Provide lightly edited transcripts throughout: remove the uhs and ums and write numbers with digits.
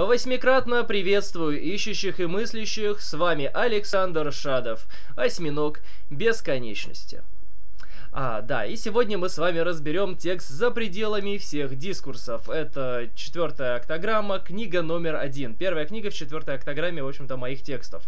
Восьмикратно приветствую ищущих и мыслящих, с вами Александр Шадов, «Осьминог бесконечности». И сегодня мы с вами разберем текст «За пределами всех дискурсов». Это 4-я октограмма, книга номер 1. Первая книга в 4-й октограмме, в общем-то, моих текстов.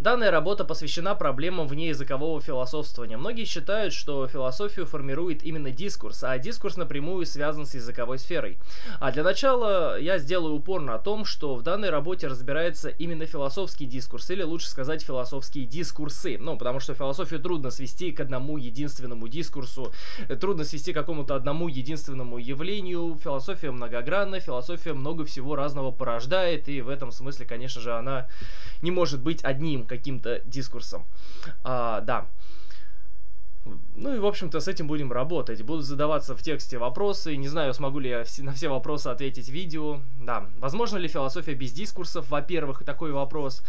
Данная работа посвящена проблемам внеязыкового философствования. Многие считают, что философию формирует именно дискурс, а дискурс напрямую связан с языковой сферой. А для начала я сделаю упор на том, что в данной работе разбирается именно философский дискурс, или лучше сказать, философские дискурсы. Ну, потому что философию трудно свести к одному единственному дискурсу, трудно свести к какому-то одному единственному явлению. Философия многогранна, философия много всего разного порождает, и в этом смысле, конечно же, она не может быть одним каким-то дискурсом. Ну и, в общем-то, с этим будем работать. Будут задаваться в тексте вопросы. Не знаю, смогу ли я на все вопросы ответить в видео. Да, возможно ли философия без дискурсов, во-первых, такой вопрос.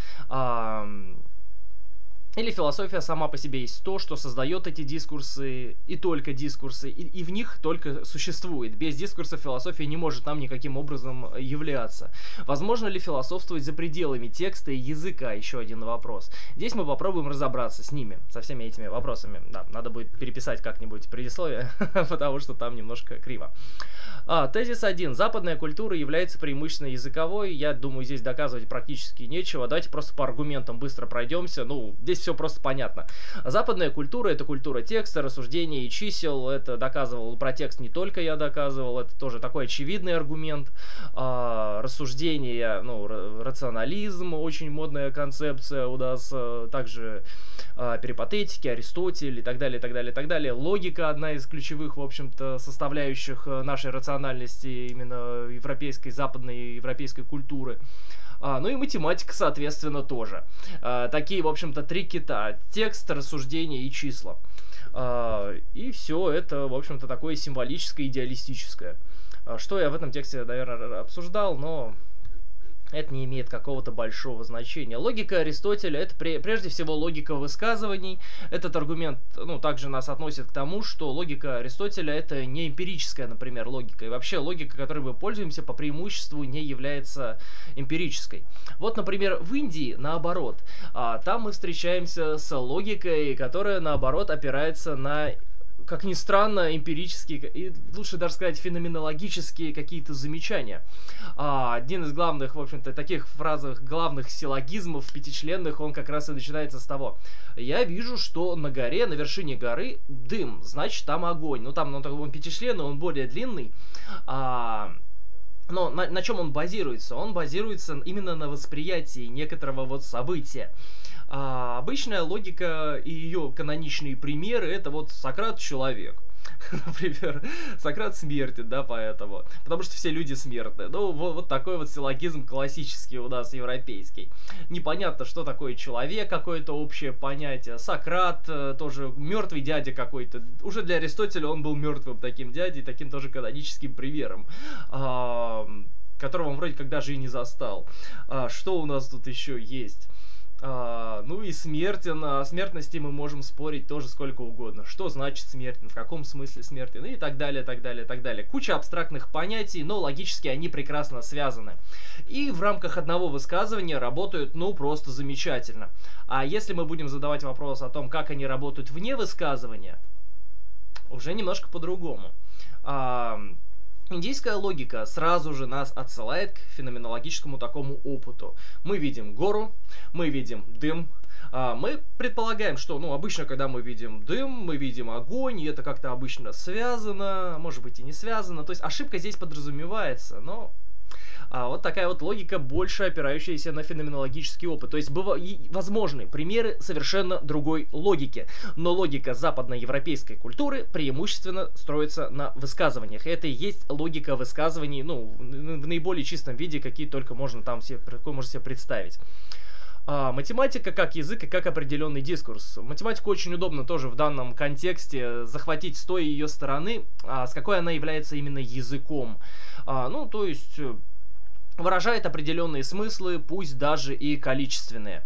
Или философия сама по себе есть то, что создает эти дискурсы, и только дискурсы, и в них только существует. Без дискурса философия не может нам никаким образом являться. Возможно ли философствовать за пределами текста и языка? Еще один вопрос. Здесь мы попробуем разобраться с ними, со всеми этими вопросами. Да, надо будет переписать как-нибудь предисловие, потому что там немножко криво. Тезис 1. Западная культура является преимущественно языковой. Я думаю, здесь доказывать практически нечего. Давайте просто по аргументам быстро пройдемся. Ну, здесь все просто понятно. Западная культура — это культура текста, рассуждений и чисел. Это доказывал про текст не только я доказывал, это тоже такой очевидный аргумент. Рассуждение, ну, рационализм, очень модная концепция у нас, также перипатетики, Аристотель и так далее, и так далее, и так далее. Логика — одна из ключевых, в общем-то, составляющих нашей рациональности именно европейской, западной европейской культуры. Ну и математика, соответственно, тоже. Такие, в общем-то, три кита. Текст, рассуждение и числа. И все это, в общем-то, такое символическое, идеалистическое. Что я в этом тексте, наверное, обсуждал, но это не имеет какого-то большого значения. Логика Аристотеля — это прежде всего логика высказываний. Этот аргумент, ну, также нас относит к тому, что логика Аристотеля — это не эмпирическая, например, логика. И вообще логика, которой мы пользуемся, по преимуществу не является эмпирической. Вот, например, в Индии наоборот. Там мы встречаемся с логикой, которая, наоборот, опирается на, как ни странно, эмпирические, и лучше даже сказать, феноменологические какие-то замечания. Один из главных, в общем-то, таких фразах, главных силлогизмов пятичленных, он как раз и начинается с того: я вижу, что на горе, на вершине горы дым, значит, там огонь. Ну, там он пятичленный, он более длинный. Но на чем он базируется? Он базируется именно на восприятии некоторого вот события. Обычная логика и ее каноничные примеры — это вот Сократ — человек. Например, Сократ смертен, да, поэтому. Потому что все люди смертны. Ну, вот такой вот силлогизм классический у нас, европейский. Непонятно, что такое человек, какое-то общее понятие. Сократ тоже мертвый дядя какой-то. Уже для Аристотеля он был мертвым таким дядей, таким тоже каноническим примером, которого он вроде как даже и не застал. Что у нас тут еще есть? Ну и смертен. О смертности мы можем спорить тоже сколько угодно. Что значит смертен, в каком смысле смертен, и так далее, так далее, так далее. Куча абстрактных понятий, но логически они прекрасно связаны. И в рамках одного высказывания работают, ну, просто замечательно. А если мы будем задавать вопрос о том, как они работают вне высказывания, уже немножко по-другому. Индийская логика сразу же нас отсылает к феноменологическому такому опыту. Мы видим гору, мы видим дым. Мы предполагаем, что, ну, обычно, когда мы видим дым, мы видим огонь, и это как-то обычно связано, может быть, и не связано. То есть ошибка здесь подразумевается, но вот такая вот логика, больше опирающаяся на феноменологический опыт. То есть возможны примеры совершенно другой логики. Но логика западноевропейской культуры преимущественно строится на высказываниях. И это и есть логика высказываний, ну, в наиболее чистом виде, какие только можно там себе, какой можно себе представить. Математика как язык и как определенный дискурс. Математику очень удобно тоже в данном контексте захватить с той ее стороны, с какой она является именно языком. Ну, то есть выражает определенные смыслы, пусть даже и количественные.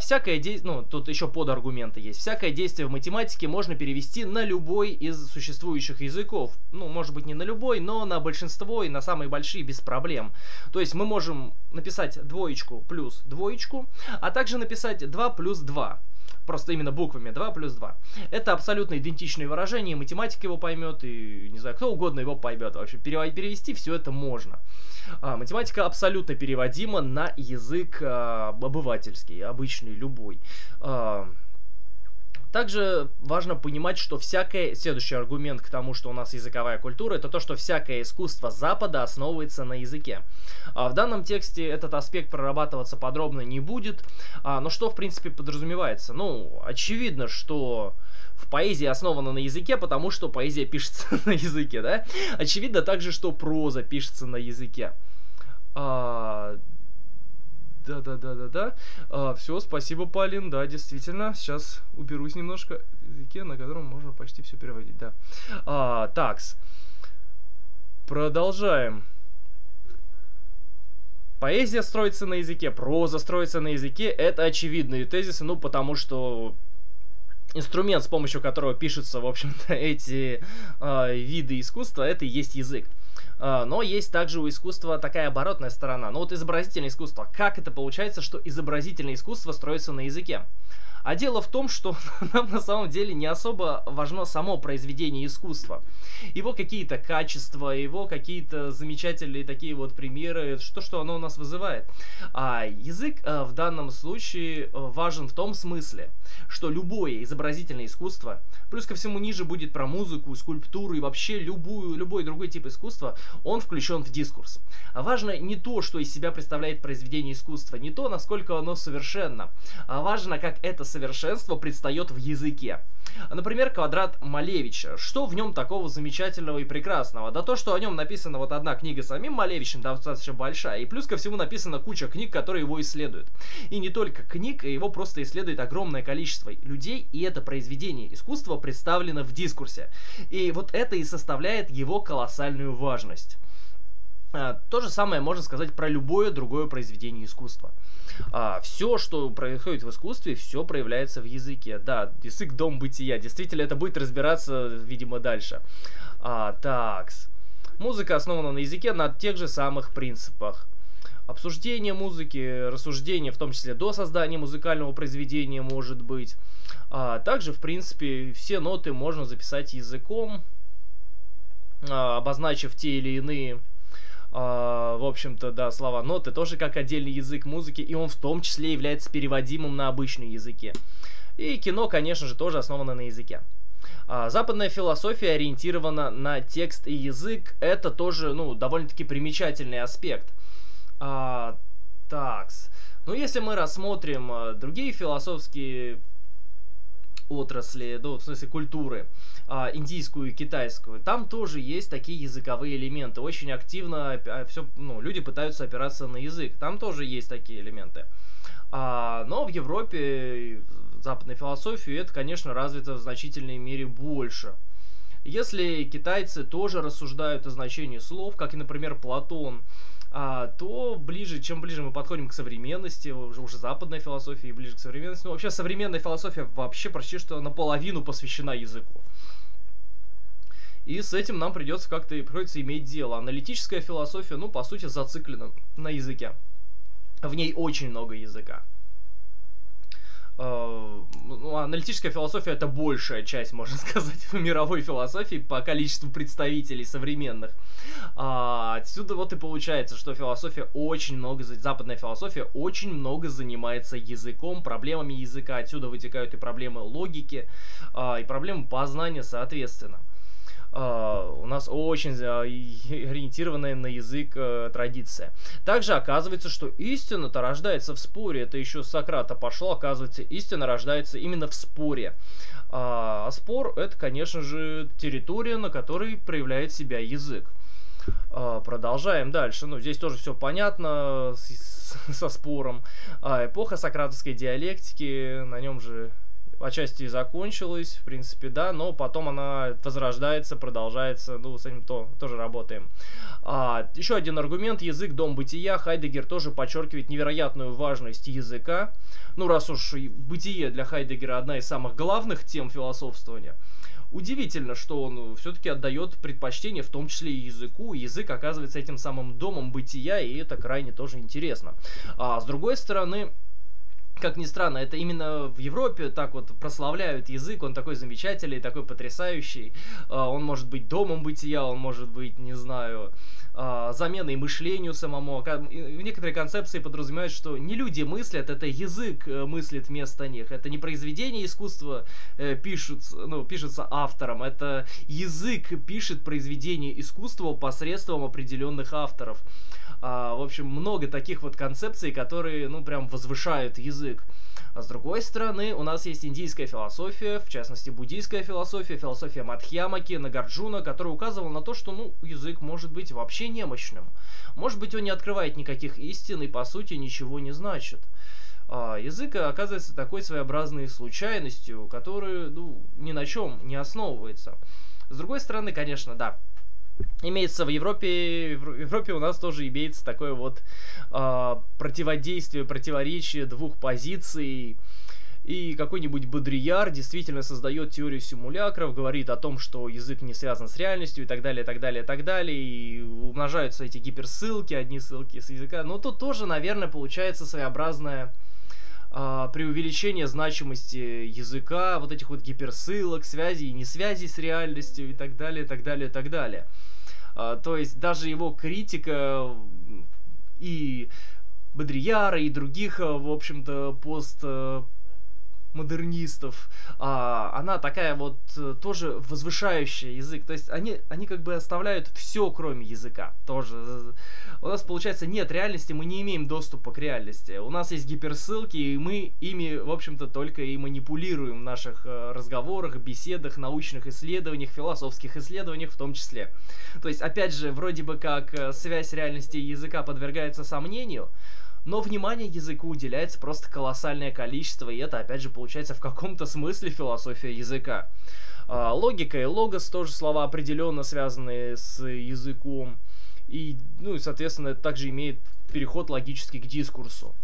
Всякое действие, ну, тут еще под-аргументы есть. Всякое действие в математике можно перевести на любой из существующих языков. Ну, может быть, не на любой, но на большинство и на самые большие без проблем. То есть мы можем написать двоечку плюс двоечку, а также написать 2 плюс 2. Просто именно буквами 2 плюс 2. Это абсолютно идентичные выражения, и математик его поймет, и не знаю, кто угодно его поймет. Вообще перевести все это можно. Математика абсолютно переводима на язык обывательский, обычный, любой. Также важно понимать, что всякое... Следующий аргумент к тому, что у нас языковая культура, это то, что всякое искусство Запада основывается на языке. В данном тексте этот аспект прорабатываться подробно не будет, но что, в принципе, подразумевается? Ну, очевидно, что... В поэзии основана на языке, потому что поэзия пишется на языке, да? Очевидно также, что проза пишется на языке. Все, спасибо, Полин, да, действительно. Сейчас уберусь немножко в языке, на котором можно почти все переводить, да. Такс. Продолжаем. Поэзия строится на языке, проза строится на языке. Это очевидные тезисы, ну, потому что... Инструмент, с помощью которого пишутся, в общем-то, эти виды искусства, это и есть язык. Но есть также у искусства такая оборотная сторона. Ну вот изобразительное искусство. Как это получается, что изобразительное искусство строится на языке? А дело в том, что нам на самом деле не особо важно само произведение искусства. Его какие-то качества, его какие-то замечательные такие вот примеры, что оно у нас вызывает. А язык в данном случае важен в том смысле, что любое изобразительное искусство, плюс ко всему ниже будет про музыку, скульптуру и вообще любой другой тип искусства, он включен в дискурс. А важно не то, что из себя представляет произведение искусства, не то, насколько оно совершенно, а важно, как это совершенство предстает в языке. Например, квадрат Малевича. Что в нем такого замечательного и прекрасного? Да то, что о нем написана вот одна книга самим Малевичем, достаточно большая, и плюс ко всему написана куча книг, которые его исследуют. И не только книг, его просто исследует огромное количество людей, и это произведение искусства представлено в дискурсе. И вот это и составляет его колоссальную важность. То же самое можно сказать про любое другое произведение искусства. Все, что происходит в искусстве, все проявляется в языке. Да, язык — дом бытия. Действительно, это будет разбираться, видимо, дальше. Такс. Музыка основана на языке на тех же самых принципах. Обсуждение музыки, рассуждение, в том числе до создания музыкального произведения, может быть. Также, в принципе, все ноты можно записать языком, обозначив те или иные... в общем-то, да, слова ноты тоже как отдельный язык музыки, и он в том числе является переводимым на обычные языки. И кино, конечно же, тоже основано на языке. Западная философия ориентирована на текст и язык. Это тоже, ну, довольно-таки примечательный аспект. Такс. Ну, если мы рассмотрим другие философские отрасли, ну, в смысле культуры, индийскую и китайскую, там тоже есть такие языковые элементы. Очень активно люди пытаются опираться на язык. Там тоже есть такие элементы. Но в Европе, в западной философии, это, конечно, развито в значительной мере больше. Если китайцы тоже рассуждают о значении слов, как и, например, Платон, то чем ближе мы подходим к современности, уже западной философии, ближе к современности, ну, вообще современная философия вообще почти что наполовину посвящена языку. И с этим нам приходится иметь дело. Аналитическая философия, ну, по сути, зациклена на языке. В ней очень много языка. Аналитическая философия — это большая часть, можно сказать, мировой философии по количеству представителей современных. Отсюда вот и получается, что западная философия очень много занимается языком, проблемами языка. Отсюда вытекают и проблемы логики, и проблемы познания, соответственно. У нас очень ориентированная на язык традиция. Также оказывается, что истина-то рождается в споре. Это еще с Сократа пошло. Оказывается, истина рождается именно в споре. Спор — это, конечно же, территория, на которой проявляет себя язык. Продолжаем дальше. Ну, здесь тоже все понятно со спором. Эпоха сократовской диалектики. На нем же отчасти и закончилась, в принципе, да, но потом она возрождается, продолжается, ну, с этим тоже работаем. Еще один аргумент: язык — дом бытия. Хайдеггер тоже подчеркивает невероятную важность языка. Ну, раз уж бытие для Хайдеггера одна из самых главных тем философствования, удивительно, что он все-таки отдает предпочтение в том числе и языку. Язык оказывается этим самым домом бытия, и это крайне тоже интересно. С другой стороны, как ни странно, это именно в Европе так вот прославляют язык, он такой замечательный, такой потрясающий, он может быть домом бытия, он может быть, не знаю, заменой мышлению самому. Некоторые концепции подразумевают, что не люди мыслят, это язык мыслит вместо них. Это не произведение искусства пишется автором, это язык пишет произведение искусства посредством определенных авторов. В общем, много таких вот концепций, которые, ну, прям возвышают язык. А с другой стороны, у нас есть индийская философия, в частности, буддийская философия, философия Мадхьямаки, Нагарджуна, которая указывала на то, что, ну, язык может быть вообще немощным. Может быть, он не открывает никаких истин и, по сути, ничего не значит. Язык оказывается такой своеобразной случайностью, которая, ну, ни на чем не основывается. С другой стороны, конечно, да, имеется в Европе у нас тоже имеется такое вот противодействие, противоречие двух позиций. И какой-нибудь Бодрияр действительно создает теорию симулякров, говорит о том, что язык не связан с реальностью, и так далее, и так далее, и так далее. И умножаются эти гиперссылки, одни ссылки с языка. Но тут тоже, наверное, получается своеобразное преувеличение значимости языка, вот этих вот гиперссылок, связи и несвязи с реальностью, и так далее, и так далее, и так далее. То есть даже его критика и Бодрияра, и других, в общем-то, постмодернистов, она такая вот тоже возвышающая язык. То есть они как бы оставляют все, кроме языка. Тоже у нас получается нет реальности, мы не имеем доступа к реальности. У нас есть гиперссылки, и мы ими, в общем-то, только и манипулируем в наших разговорах, беседах, научных исследованиях, философских исследованиях в том числе. То есть, опять же, вроде бы как связь реальности и языка подвергается сомнению, но внимание языку уделяется просто колоссальное количество, и это, опять же, получается в каком-то смысле философия языка. Логика и логос тоже слова определенно связанные с языком. И, ну, и, соответственно, это также имеет переход логически к дискурсу.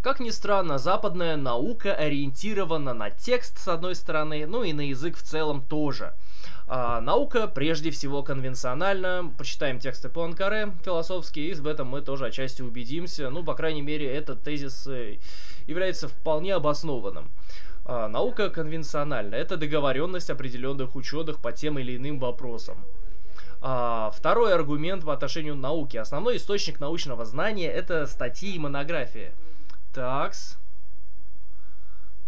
Как ни странно, западная наука ориентирована на текст, с одной стороны, ну и на язык в целом тоже. Наука прежде всего конвенциональна. Почитаем тексты Пуанкаре философские, и в этом мы тоже отчасти убедимся. Ну, по крайней мере, этот тезис является вполне обоснованным. Наука конвенциональна. Это договоренность определенных ученых по тем или иным вопросам. Второй аргумент по отношению к науке. Основной источник научного знания — это статьи и монографии. Такс.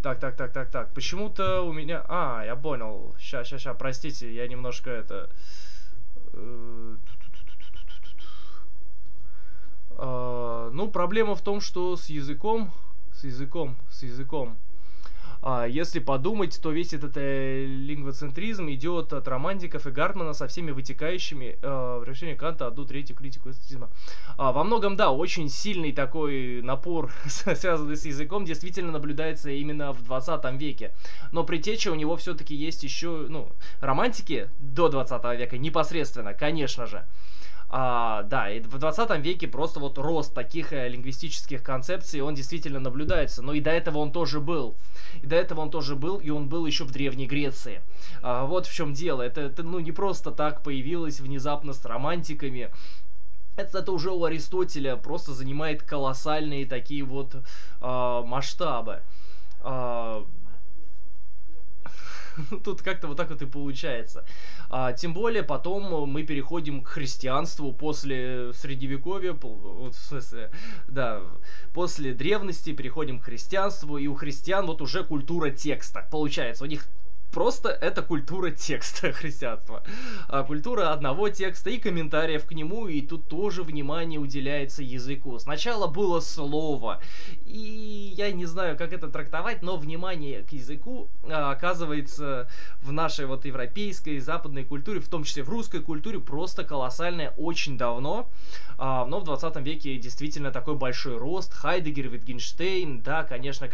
Так. Почему-то у меня... я понял. Ща, простите, я немножко это... Ну, проблема в том, что с языком... Если подумать, то весь этот лингвоцентризм идет от романтиков и Гартмана со всеми вытекающими в решении Канта одну третью критику эстетизма. Во многом, да, очень сильный такой напор, связанный с языком, действительно наблюдается именно в 20 веке. Но предтеча у него все-таки есть еще, ну, романтики до 20 века непосредственно, конечно же. Да, и в 20 веке просто вот рост таких лингвистических концепций, он действительно наблюдается. Но и до этого он тоже был. И он был еще в Древней Греции. Вот в чем дело. Это ну, не просто так появилось внезапно с романтиками. Это уже у Аристотеля просто занимает колоссальные такие вот масштабы. Тут как-то вот так вот и получается. Тем более потом мы переходим к христианству после средневековья, после древности переходим к христианству, и у христиан вот уже культура текста получается. У них Просто это культура текста христианства. Культура одного текста и комментариев к нему, и тут тоже внимание уделяется языку. Сначала было слово, и я не знаю, как это трактовать, но внимание к языку оказывается в нашей вот европейской, западной культуре, в том числе в русской культуре, просто колоссальное очень давно. Но в 20 веке действительно такой большой рост. Хайдеггер, Витгенштейн, да, конечно, и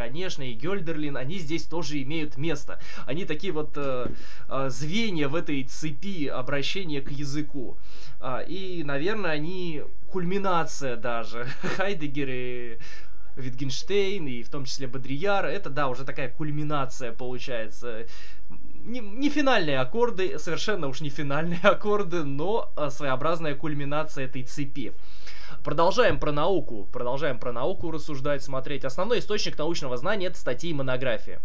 Гельдерлин, они здесь тоже имеют место. Они такие вот звенья в этой цепи обращения к языку. И, наверное, они кульминация даже. Хайдеггер и Витгенштейн, и в том числе Бодрияр, это, да, уже такая кульминация получается. Не финальные аккорды, совершенно уж не финальные аккорды, но своеобразная кульминация этой цепи. Продолжаем про науку рассуждать, смотреть. Основной источник научного знания — это статьи и монографии.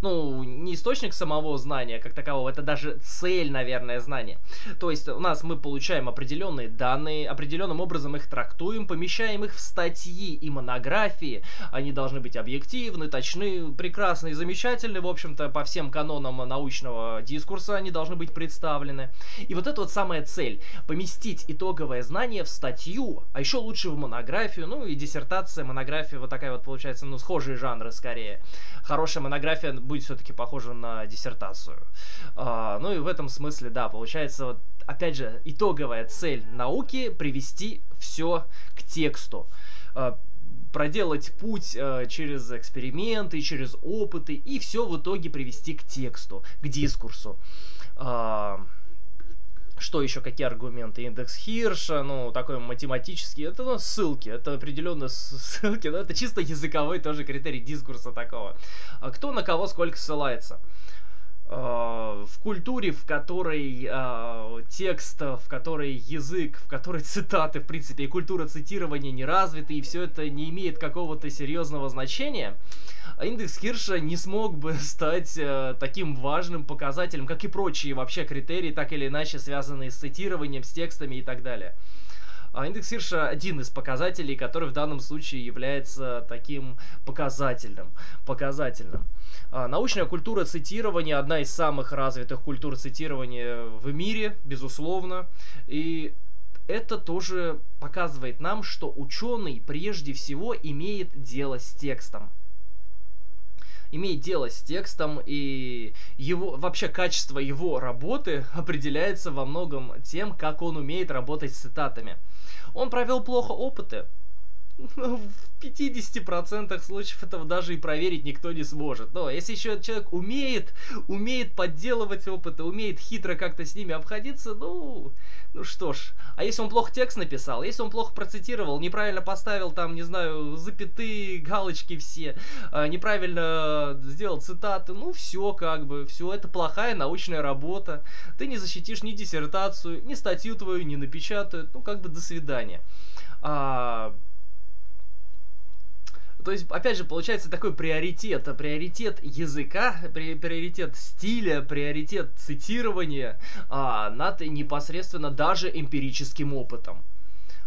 Ну, не источник самого знания как такового, это даже цель, наверное, знания. То есть у нас мы получаем определенные данные, определенным образом их трактуем, помещаем их в статьи и монографии. Они должны быть объективны, точны, прекрасны и замечательны. В общем-то, по всем канонам научного дискурса они должны быть представлены. И вот это вот самая цель. Поместить итоговое знание в статью, а еще лучше в монографию. Ну и диссертация, монография, вот такая вот получается, ну, схожие жанры скорее. Хорошая монография будет все-таки похоже на диссертацию. Ну и в этом смысле, да, получается, вот, опять же, итоговая цель науки — привести все к тексту. Проделать путь через эксперименты, через опыты, и все в итоге привести к тексту, к дискурсу. Что еще, какие аргументы? Индекс Хирша, ну, такой математический, это, ну, ссылки, это определенно ссылки, да, это чисто языковой тоже критерий дискурса такого. Кто на кого сколько ссылается? В культуре, в которой текст, в которой язык, в которой цитаты, в принципе, и культура цитирования не развита, и все это не имеет какого-то серьезного значения, индекс Хирша не смог бы стать таким важным показателем, как и прочие вообще критерии, так или иначе связанные с цитированием, с текстами и так далее. Индекс Хирша — один из показателей, который в данном случае является таким показательным. Научная культура цитирования — одна из самых развитых культур цитирования в мире, безусловно, и это тоже показывает нам, что ученый прежде всего имеет дело с текстом. Имеет дело с текстом, и его, вообще качество его работы определяется во многом тем, как он умеет работать с цитатами. Он провел плохо опыты. Ну, в 50% случаев этого даже и проверить никто не сможет. Но если еще человек умеет подделывать опыты, умеет хитро как-то с ними обходиться, ну что ж. А если он плохо текст написал, если он плохо процитировал, неправильно поставил там, не знаю, запятые, галочки все, неправильно сделал цитаты, ну все как бы, все, это плохая научная работа. Ты не защитишь ни диссертацию, ни статью твою не напечатают, ну как бы до свидания. То есть, опять же, получается такой приоритет. Приоритет языка, приоритет стиля, приоритет цитирования над непосредственно даже эмпирическим опытом.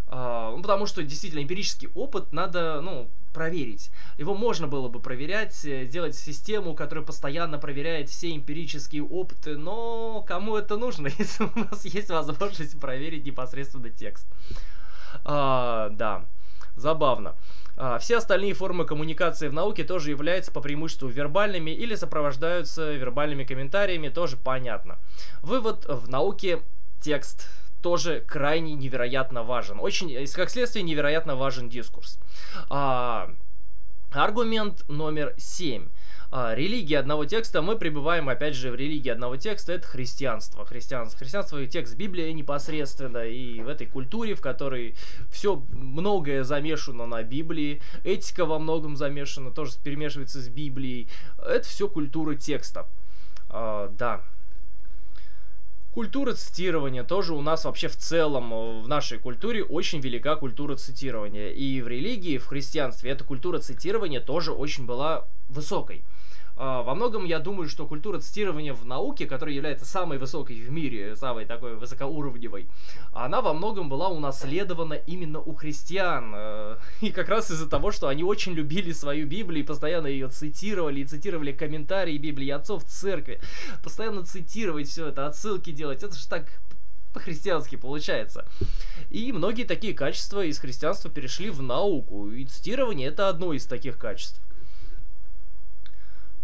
Потому что действительно эмпирический опыт надо, ну, проверить. Его можно было бы проверять, сделать систему, которая постоянно проверяет все эмпирические опыты, но кому это нужно, если у нас есть возможность проверить непосредственно текст? Да, забавно. Все остальные формы коммуникации в науке тоже являются по преимуществу вербальными или сопровождаются вербальными комментариями, тоже понятно. Вывод: в науке текст тоже крайне невероятно важен. Очень, как следствие, невероятно важен дискурс. Аргумент номер 7. Религия одного текста. Мы пребываем, опять же, в религии одного текста. Это христианство. Христианство и текст Библии непосредственно. И в этой культуре, в которой все многое замешано на Библии, этика во многом замешана, тоже перемешивается с Библией. Это все культура текста. Да. Культура цитирования тоже у нас вообще в целом в нашей культуре очень велика культура цитирования. И в религии, в христианстве эта культура цитирования тоже очень была высокой. Во многом я думаю, что культура цитирования в науке, которая является самой высокой в мире, самой такой высокоуровневой, она во многом была унаследована именно у христиан. И как раз из-за того, что они очень любили свою Библию и постоянно ее цитировали, и цитировали комментарии Библии отцов церкви. Постоянно цитировать все это, отсылки делать, это же так по-христиански получается. И многие такие качества из христианства перешли в науку, и цитирование это одно из таких качеств.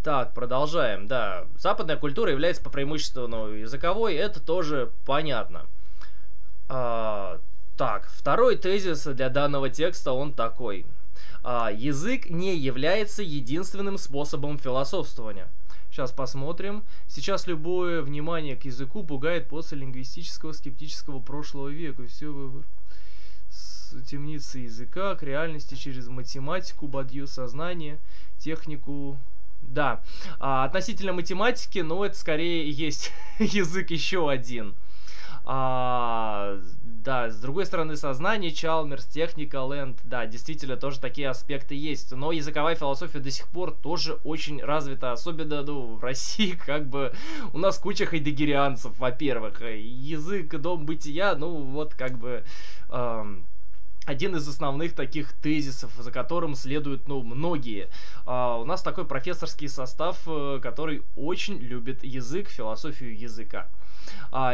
Так, продолжаем. Да, западная культура является по преимуществу языковой, это тоже понятно. Так, второй тезис для данного текста, он такой. Язык не является единственным способом философствования. Сейчас посмотрим. Сейчас любое внимание к языку пугает после лингвистического скептического прошлого века. Все выбор. Темницы языка, к реальности через математику, бадью сознание, технику... Да, относительно математики, ну, это скорее есть язык еще один. Да, с другой стороны, сознание, Чалмерс, техника, Лэнд, да, действительно, тоже такие аспекты есть. Но языковая философия до сих пор тоже очень развита, особенно, в России, как бы, у нас куча хайдеггерианцев, во-первых. Язык, дом бытия, один из основных таких тезисов, за которым следуют, многие. У нас такой профессорский состав, который очень любит язык, философию языка.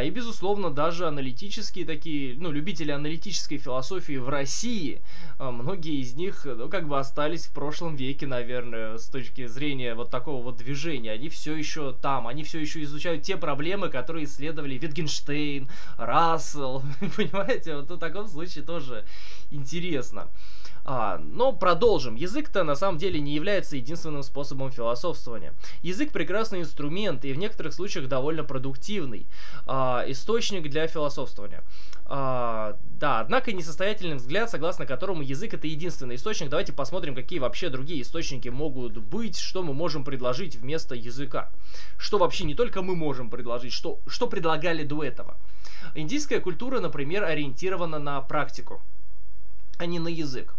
И, безусловно, даже аналитические такие, любители аналитической философии в России, многие из них, остались в прошлом веке, наверное, с точки зрения вот такого вот движения. Они все еще там, они все еще изучают те проблемы, которые исследовали Витгенштейн, Рассел, понимаете, вот в таком случае тоже интересно. Но продолжим. Язык-то на самом деле не является единственным способом философствования. Язык прекрасный инструмент и в некоторых случаях довольно продуктивный источник для философствования. Да, однако несостоятельный взгляд, согласно которому язык это единственный источник. Давайте посмотрим, какие вообще другие источники могут быть, что мы можем предложить вместо языка. Что вообще не только мы можем предложить, что предлагали до этого. Индийская культура, например, ориентирована на практику, а не на язык.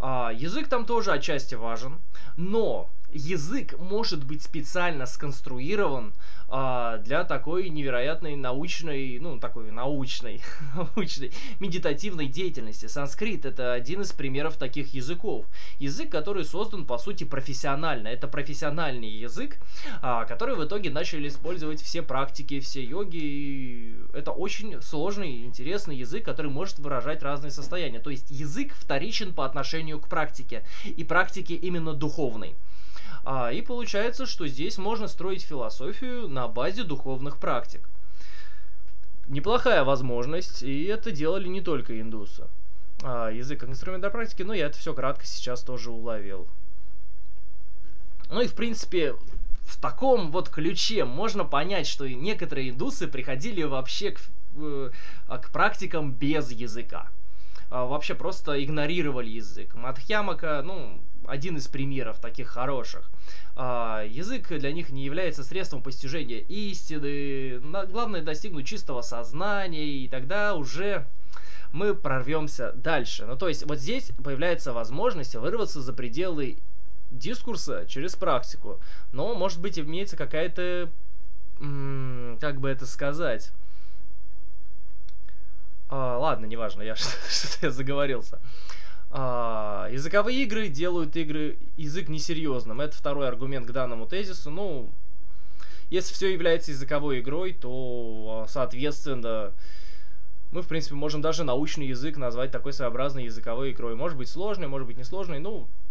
Язык там тоже отчасти важен, но язык может быть специально сконструирован для такой невероятной научной, научной, медитативной деятельности. Санскрит — это один из примеров таких языков. Язык, который создан, по сути, профессионально. Это профессиональный язык, который в итоге начали использовать все практики, все йоги. И это очень сложный, интересный язык, который может выражать разные состояния. То есть язык вторичен по отношению к практике, и практике именно духовной. И получается, что здесь можно строить философию на базе духовных практик. Неплохая возможность, и это делали не только индусы. Язык как инструмент для практики, но я это все кратко сейчас тоже уловил. И в принципе... В таком вот ключе можно понять, что некоторые индусы приходили вообще к практикам без языка. Вообще просто игнорировали язык. Мадхьямака, один из примеров таких хороших. Язык для них не является средством постижения истины. Главное достигнуть чистого сознания, и тогда уже мы прорвемся дальше. То есть вот здесь появляется возможность вырваться за пределы дискурса через практику. Но, может быть, имеется какая-то... Как бы это сказать? Ладно, неважно, я заговорился. Языковые игры делают язык несерьезным. Это второй аргумент к данному тезису. Если все является языковой игрой, то, соответственно... Мы, в принципе, можем даже научный язык назвать такой своеобразной языковой игрой. Может быть сложной, может быть несложной,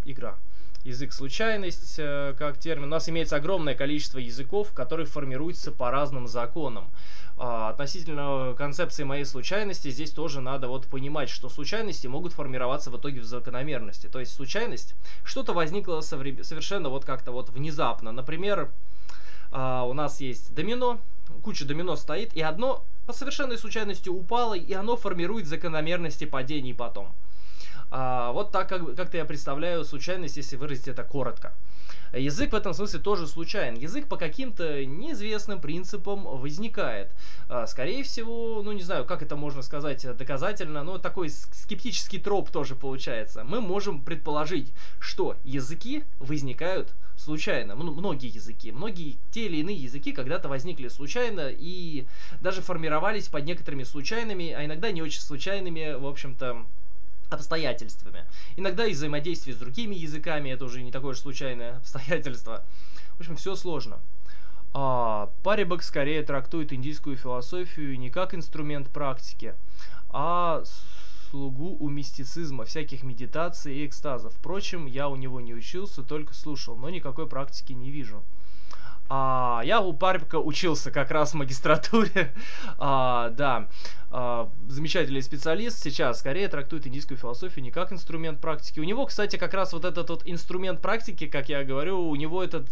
игра. Язык случайность, как термин. У нас имеется огромное количество языков, которые формируются по разным законам. Относительно концепции моей случайности, здесь тоже надо понимать, что случайности могут формироваться в итоге в закономерности. То есть случайность, что-то возникло совершенно внезапно. Например, у нас есть домино, куча домино стоит, и одно по совершенной случайности упало, и оно формирует закономерности падений потом. Вот так как-то я представляю случайность, если выразить это коротко. Язык в этом смысле тоже случайен. Язык по каким-то неизвестным принципам возникает. Скорее всего, ну не знаю, как это можно сказать доказательно, но такой скептический троп тоже получается. Мы можем предположить, что языки возникают случайно. Многие те или иные языки когда-то возникли случайно и даже формировались под некоторыми случайными, а иногда не очень случайными, в общем-то, обстоятельствами. Иногда и взаимодействие с другими языками, это уже не такое же случайное обстоятельство. В общем, все сложно. Парибак скорее трактует индийскую философию не как инструмент практики, а слугу у мистицизма, всяких медитаций и экстазов. Впрочем, я у него не учился, только слушал, но никакой практики не вижу. Я у Парибака учился как раз в магистратуре, замечательный специалист, сейчас скорее трактует индийскую философию не как инструмент практики. У него, кстати, как раз вот этот вот инструмент практики, как я говорю, у него этот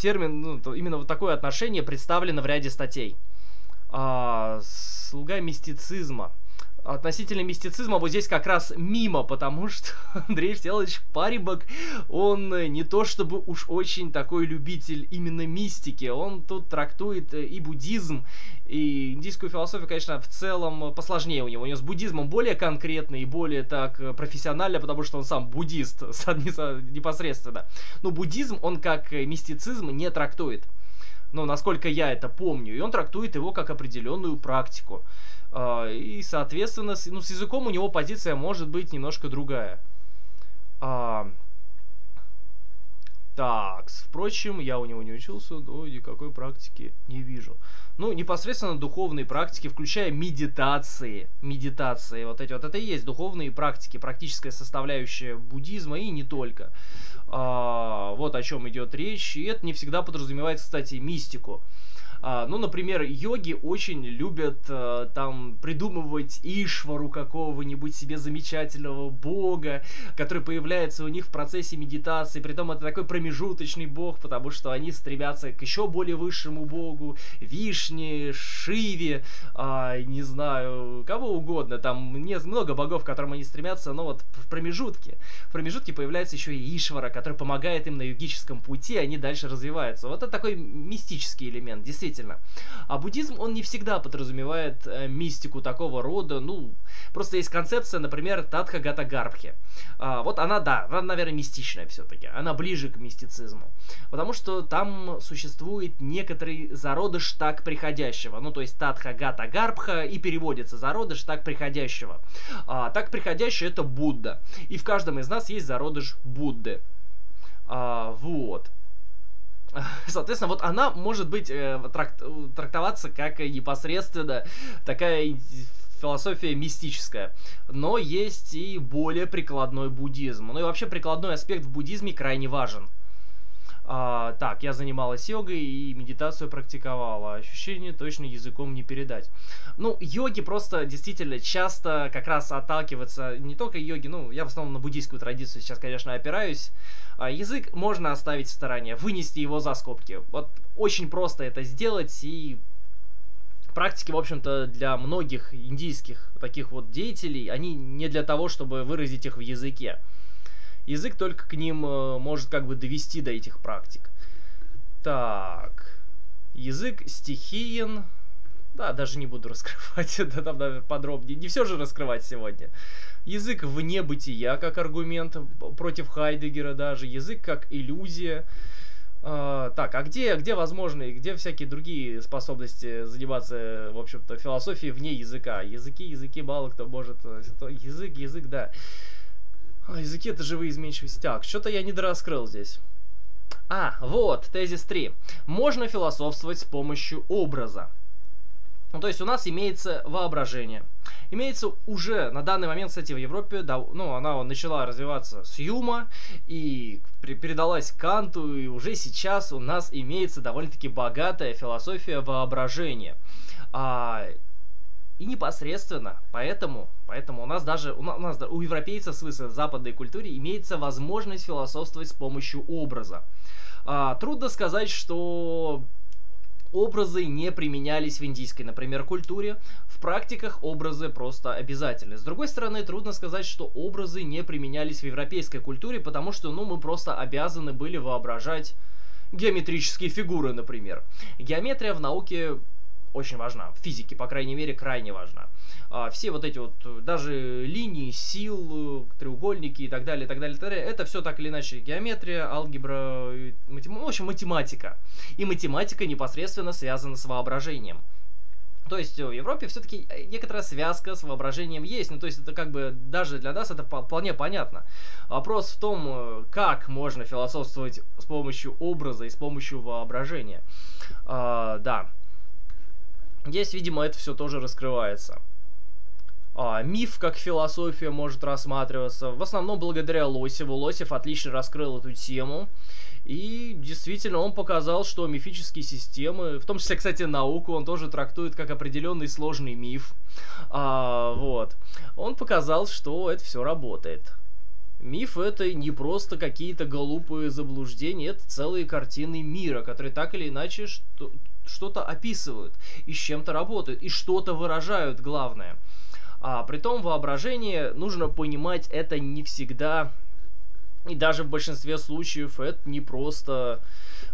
термин, именно вот такое отношение представлено в ряде статей. Слуга мистицизма. Относительно мистицизма вот здесь как раз мимо, потому что Андрей Вячеславович Парибак, он не то чтобы уж очень такой любитель именно мистики, он тут трактует и буддизм, и индийскую философию, конечно, в целом посложнее у него. У него с буддизмом более конкретно и более так профессионально, потому что он сам буддист непосредственно. Но буддизм он как мистицизм не трактует, ну, насколько я это помню, и он трактует его как определенную практику. И, соответственно, с языком у него позиция может быть немножко другая. Так, впрочем, я у него не учился, но никакой практики не вижу. Ну, непосредственно духовные практики, включая медитации. Медитации, вот эти вот, это и есть духовные практики, практическая составляющая буддизма и не только. Вот о чем идет речь, и это не всегда подразумевает, кстати, мистику. Ну, например, йоги очень любят там придумывать Ишвару какого-нибудь себе замечательного бога, который появляется у них в процессе медитации, притом это такой промежуточный бог, потому что они стремятся к еще более высшему богу, Вишне, Шиве, не знаю, кого угодно, там много богов, к которым они стремятся, но вот в промежутке появляется еще и Ишвара, который помогает им на йогическом пути, они дальше развиваются. Вот это такой мистический элемент, действительно. А буддизм, он не всегда подразумевает мистику такого рода, ну, просто есть концепция, например, Татхагата-гарбхи. Вот она, да, она, наверное, мистичная все-таки, она ближе к мистицизму, потому что там существует некоторый зародыш так приходящего, ну, то есть Татхагата-гарбха и переводится зародыш так приходящего. Так приходящее — это Будда, и в каждом из нас есть зародыш Будды. Вот. Соответственно, вот она может быть трактоваться как непосредственно такая философия мистическая. Но есть и более прикладной буддизм. Ну и вообще прикладной аспект в буддизме крайне важен. Так, я занималась йогой и медитацию практиковала. Ощущение точно языком не передать. Ну, йоги просто действительно часто как раз отталкиваются, не только йоги, ну, я в основном на буддийскую традицию сейчас, конечно, опираюсь. Язык можно оставить в стороне, вынести его за скобки. Вот очень просто это сделать, и практики, в общем-то, для многих индийских таких вот деятелей, они не для того, чтобы выразить их в языке. Язык только к ним может как бы довести до этих практик. Так. Язык стихиен. Да, даже не буду раскрывать это там, наверное, подробнее. Не все же раскрывать сегодня. Язык вне бытия как аргумент против Хайдеггера даже. Язык как иллюзия. Так, а где возможны, где всякие другие способности заниматься, в общем-то, философией вне языка? Языки мало кто может. Язык, да. Языки — это живые изменчивости. Так, что-то я недораскрыл здесь. Вот, тезис 3. Можно философствовать с помощью образа. Ну, то есть у нас имеется воображение. Имеется уже на данный момент, кстати, в Европе, да, ну, она начала развиваться с Юма и передалась Канту, и уже сейчас у нас имеется довольно-таки богатая философия воображения. И непосредственно, поэтому у европейцев, в смысле, в западной культуре имеется возможность философствовать с помощью образа. Трудно сказать, что Образы не применялись в индийской, например, культуре. В практиках образы просто обязательны. С другой стороны, трудно сказать, что образы не применялись в европейской культуре, потому что, ну, мы просто обязаны были воображать геометрические фигуры, например. Геометрия в науке очень важна, в физике, по крайней мере, крайне важна. Все вот эти вот, даже линии сил, треугольники и так далее, и так далее, и так далее, это все так или иначе геометрия, алгебра, в общем, математика. И математика непосредственно связана с воображением. То есть в Европе все-таки некоторая связка с воображением есть, ну то есть это как бы даже для нас это вполне понятно. Вопрос в том, как можно философствовать с помощью образа и с помощью воображения. Да. Здесь, видимо, это все тоже раскрывается. Миф как философия может рассматриваться. В основном благодаря Лосеву. Лосев отлично раскрыл эту тему. И действительно он показал, что мифические системы, в том числе, кстати, науку, он тоже трактует как определенный сложный миф. Вот. Он показал, что это все работает. Миф — это не просто какие-то глупые заблуждения, это целые картины мира, которые так или иначе что-то описывают, и с чем-то работают, и что-то выражают, главное. Притом воображение, нужно понимать, это не всегда, и даже в большинстве случаев, это не просто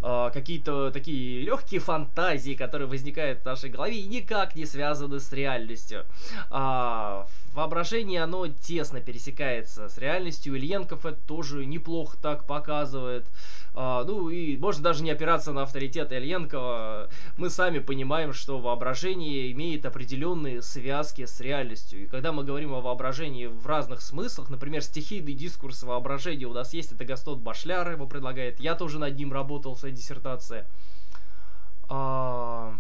какие-то такие легкие фантазии, которые возникают в нашей голове и никак не связаны с реальностью. Воображение, оно тесно пересекается с реальностью. Ильенков это тоже неплохо так показывает. Ну и можно даже не опираться на авторитет Ильенкова. Мы сами понимаем, что воображение имеет определенные связки с реальностью. И когда мы говорим о воображении в разных смыслах, например, стихийный дискурс воображения у нас есть, это Гастон Башляр его предлагает. Я тоже над ним работал в своей диссертации. Да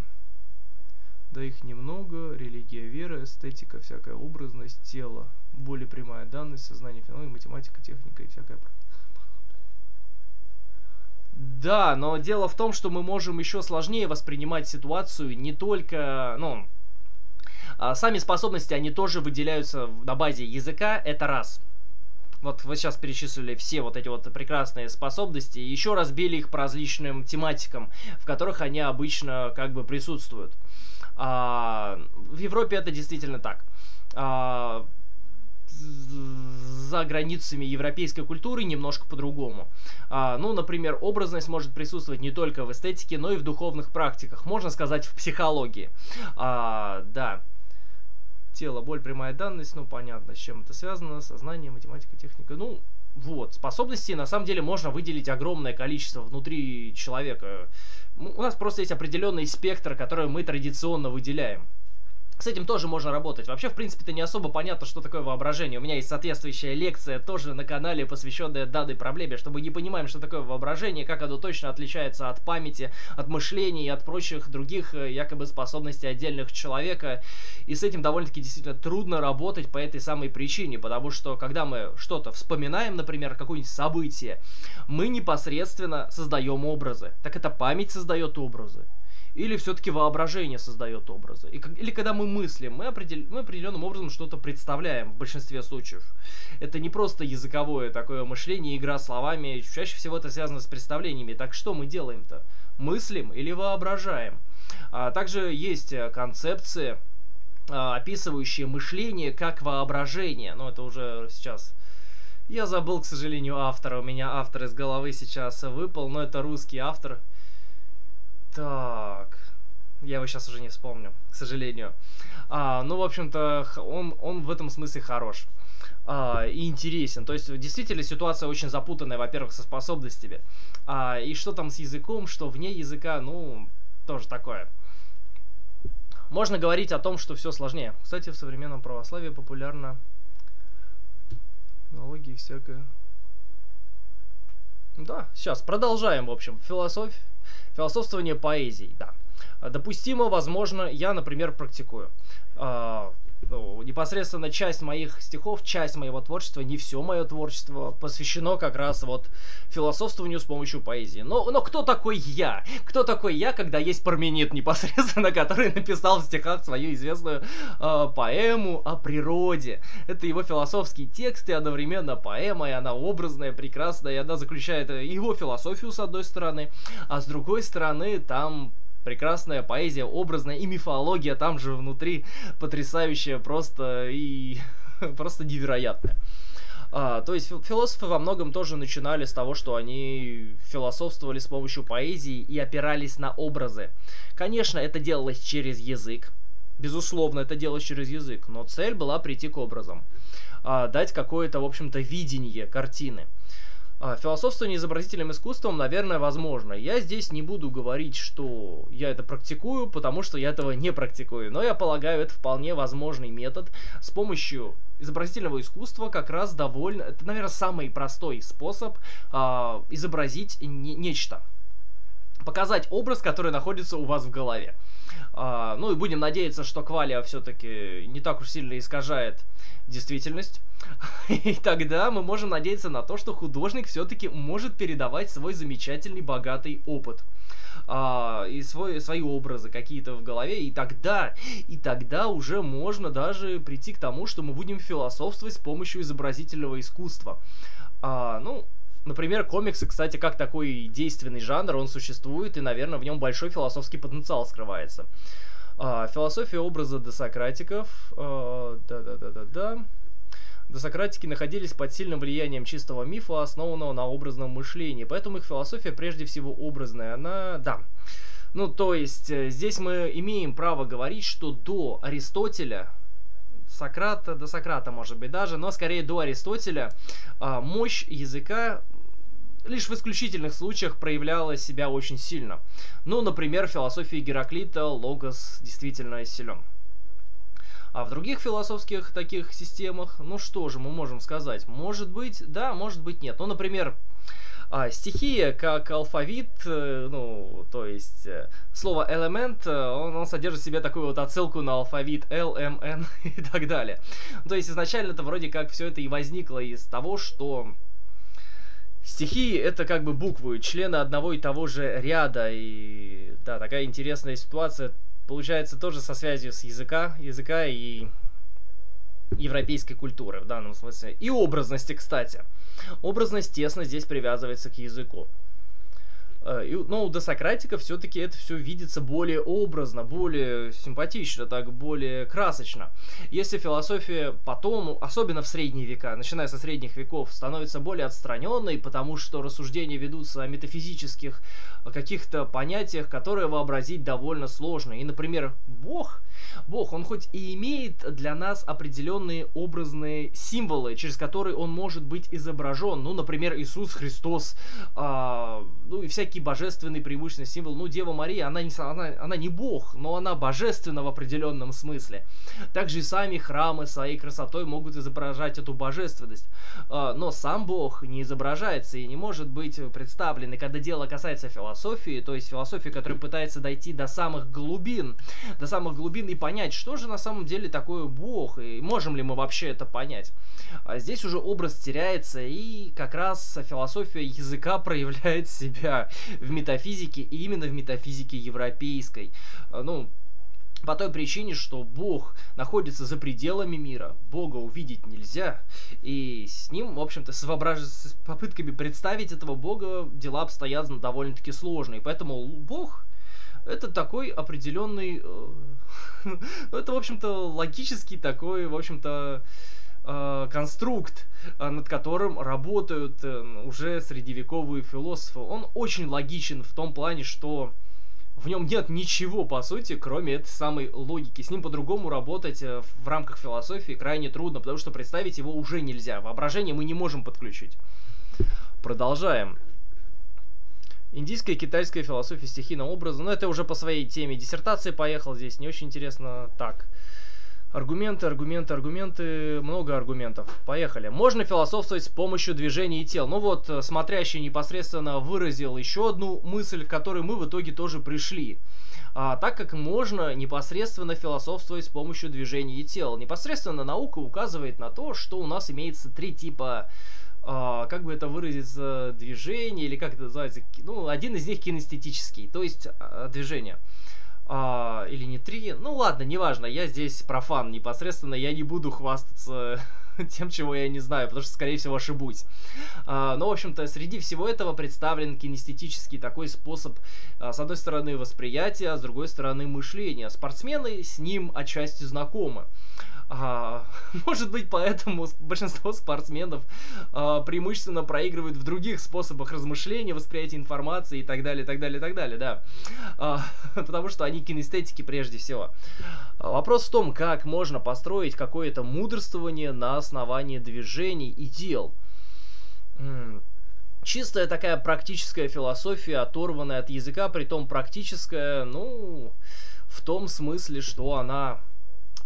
их немного, религия, вера, эстетика, всякая образность, тело, более прямая данность, сознание, феномен, математика, техника и всякая... Да, но дело в том, что мы можем еще сложнее воспринимать ситуацию, не только, ну, сами способности, они тоже выделяются на базе языка, это раз. Вот вы сейчас перечислили все вот эти вот прекрасные способности и еще разбили их по различным тематикам, в которых они обычно как бы присутствуют. В Европе это действительно так. За границами европейской культуры немножко по-другому. Ну, например, образность может присутствовать не только в эстетике, но и в духовных практиках. Можно сказать, в психологии. Да. Тело, боль, прямая данность. Ну, понятно, с чем это связано. Сознание, математика, техника. Ну, вот. Способностей, на самом деле, можно выделить огромное количество внутри человека. У нас просто есть определенный спектр, который мы традиционно выделяем. С этим тоже можно работать. Вообще, в принципе, это не особо понятно, что такое воображение. У меня есть соответствующая лекция тоже на канале, посвященная данной проблеме, чтобы не понимаем, что такое воображение, как оно точно отличается от памяти, от мышления и от прочих других якобы способностей отдельных человека. И с этим довольно-таки действительно трудно работать по этой самой причине, потому что, когда мы что-то вспоминаем, например, какое-нибудь событие, мы непосредственно создаем образы. Так это память создает образы. Или все-таки воображение создает образы. Или когда мы мыслим, мы определенным образом что-то представляем в большинстве случаев. Это не просто языковое такое мышление, игра словами. Чаще всего это связано с представлениями. Так что мы делаем-то? Мыслим или воображаем? Также есть концепции, описывающие мышление как воображение. Но это уже сейчас... Я забыл, к сожалению, автора. У меня автор из головы сейчас выпал, но это русский автор. Так, я его сейчас уже не вспомню, к сожалению. Ну, в общем-то, он в этом смысле хорош и интересен. То есть, действительно, ситуация очень запутанная, во-первых, со способностями. И что там с языком, что вне языка, ну, тоже такое. Можно говорить о том, что все сложнее. Кстати, в современном православии популярна аналогия всякая. Да, сейчас продолжаем, в общем, философствование поэзии, да. Допустимо, возможно, я, например, практикую. Ну, непосредственно часть моих стихов, часть моего творчества, не все мое творчество посвящено как раз вот философствованию с помощью поэзии. Но кто такой я? Кто такой я, когда есть Парменид непосредственно, который написал в стихах свою известную поэму о природе? Это его философский текст и одновременно поэма, и она образная, прекрасная, и она заключает его философию с одной стороны, а с другой стороны там... прекрасная поэзия, образная и мифология там же внутри, потрясающая просто и просто невероятная. То есть философы во многом тоже начинали с того, что они философствовали с помощью поэзии и опирались на образы. Конечно, это делалось через язык. Безусловно, это делалось через язык. Но цель была прийти к образам. Дать какое-то, в общем-то, видение картины. Философствование изобразительным искусством, наверное, возможно. Я здесь не буду говорить, что я это практикую, потому что я этого не практикую. Но я полагаю, это вполне возможный метод. С помощью изобразительного искусства как раз довольно... Это, наверное, самый простой способ изобразить нечто. Показать образ, который находится у вас в голове. Ну и будем надеяться, что Квалия все-таки не так уж сильно искажает действительность. И тогда мы можем надеяться на то, что художник все-таки может передавать свой замечательный, богатый опыт. И свои образы какие-то в голове. И тогда уже можно даже прийти к тому, что мы будем философствовать с помощью изобразительного искусства. Ну... Например, комиксы, кстати, как такой действенный жанр, он существует, и, наверное, в нем большой философский потенциал скрывается. Философия образа досократиков. Досократики находились под сильным влиянием чистого мифа, основанного на образном мышлении, поэтому их философия прежде всего образная. Она... Да. Ну, то есть, здесь мы имеем право говорить, что до Аристотеля... Сократа, до Сократа, может быть, даже, но скорее до Аристотеля, мощь языка лишь в исключительных случаях проявляла себя очень сильно. Ну, например, в философии Гераклита логос действительно силен. А в других философских таких системах, ну что же мы можем сказать? Может быть, да, может быть, нет. Ну, например... стихия, как алфавит, ну, то есть слово элемент, он содержит в себе такую вот отсылку на алфавит L, M, N и так далее. То есть изначально это вроде как все это и возникло из того, что стихии это как бы буквы, члены одного и того же ряда. И да, такая интересная ситуация получается тоже со связью с языка и... европейской культуры в данном смысле. И образности, кстати. Образность тесно здесь привязывается к языку. Но у досократиков все-таки это все видится более образно, более симпатично, так более красочно. Если философия потом, особенно в средние века, начиная со средних веков, становится более отстраненной, потому что рассуждения ведутся о метафизических каких-то понятиях, которые вообразить довольно сложно. И, например, Бог, он хоть и имеет для нас определенные образные символы, через которые он может быть изображен. Ну, например, Иисус Христос, ну и всякие божественные преимущественные символы. Ну, Дева Мария, она не бог, но она божественна в определенном смысле. Также и сами храмы своей красотой могут изображать эту божественность. Но сам Бог не изображается и не может быть представлен. И когда дело касается философии, то есть философии, которая пытается дойти до самых глубин и понять, что же на самом деле такое Бог, и можем ли мы вообще это понять. Здесь уже образ теряется, и как раз философия языка проявляет себя в метафизике, и именно в метафизике европейской. Ну, по той причине, что Бог находится за пределами мира, Бога увидеть нельзя, и с ним, в общем-то, с попытками представить этого Бога дела обстоят довольно-таки сложные, поэтому Бог... Это такой определенный, это, в общем-то, логический такой, в общем-то, конструкт, над которым работают уже средневековые философы. Он очень логичен в том плане, что в нем нет ничего, по сути, кроме этой самой логики. С ним по-другому работать в рамках философии крайне трудно, потому что представить его уже нельзя. Воображение мы не можем подключить. Продолжаем. Индийская и китайская философия стихийного образа. Но это уже по своей теме диссертации поехал здесь. Не очень интересно. Так. Аргументы. Много аргументов. Поехали. Можно философствовать с помощью движений и тел. Ну вот, смотрящий непосредственно выразил еще одну мысль, к которой мы в итоге тоже пришли. Так как можно непосредственно философствовать с помощью движений и тел. Непосредственно наука указывает на то, что у нас имеется три типа... как бы это выразиться, движение, или как это называется, ну, один из них кинестетический, то есть движение. или не 3. Ну ладно, неважно, я здесь профан непосредственно, я не буду хвастаться тем, чего я не знаю, потому что, скорее всего, ошибусь. Но, в общем-то, среди всего этого представлен кинестетический такой способ, с одной стороны, восприятия, а с другой стороны, мышления. Спортсмены с ним отчасти знакомы. Может быть, поэтому большинство спортсменов преимущественно проигрывают в других способах размышления, восприятия информации и так далее, так далее, так далее, да. Потому что они кинестетики прежде всего. Вопрос в том, как можно построить какое-то мудрствование на основании движений и дел. Чистая такая практическая философия, оторванная от языка, притом практическая, ну, в том смысле, что она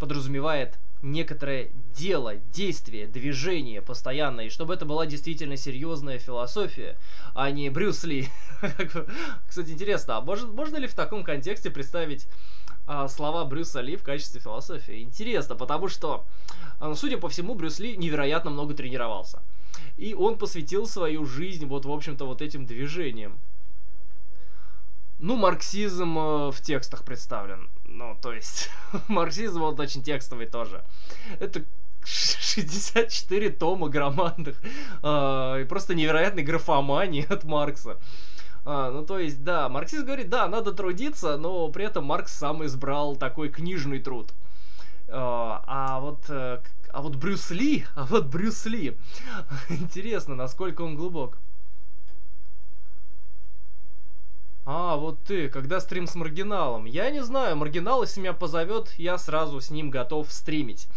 подразумевает некоторое дело, действие, движение постоянное, и чтобы это была действительно серьезная философия, а не Брюс Ли. Кстати, интересно, а можно ли в таком контексте представить слова Брюса Ли в качестве философии? Интересно, потому что, судя по всему, Брюс Ли невероятно много тренировался, и он посвятил свою жизнь вот, в общем-то, вот этим движениям. Ну, марксизм в текстах представлен. Ну, то есть, марксизм, он очень текстовый тоже. Это 64 тома громадных. И просто невероятной графомании от Маркса. Ну, то есть, да, марксизм говорит, да, надо трудиться, но при этом Маркс сам избрал такой книжный труд. А вот Брюс Ли, интересно, насколько он глубок. А, вот ты, когда стрим с маргиналом? Я не знаю, маргинал, если меня позовет, я сразу с ним готов стримить.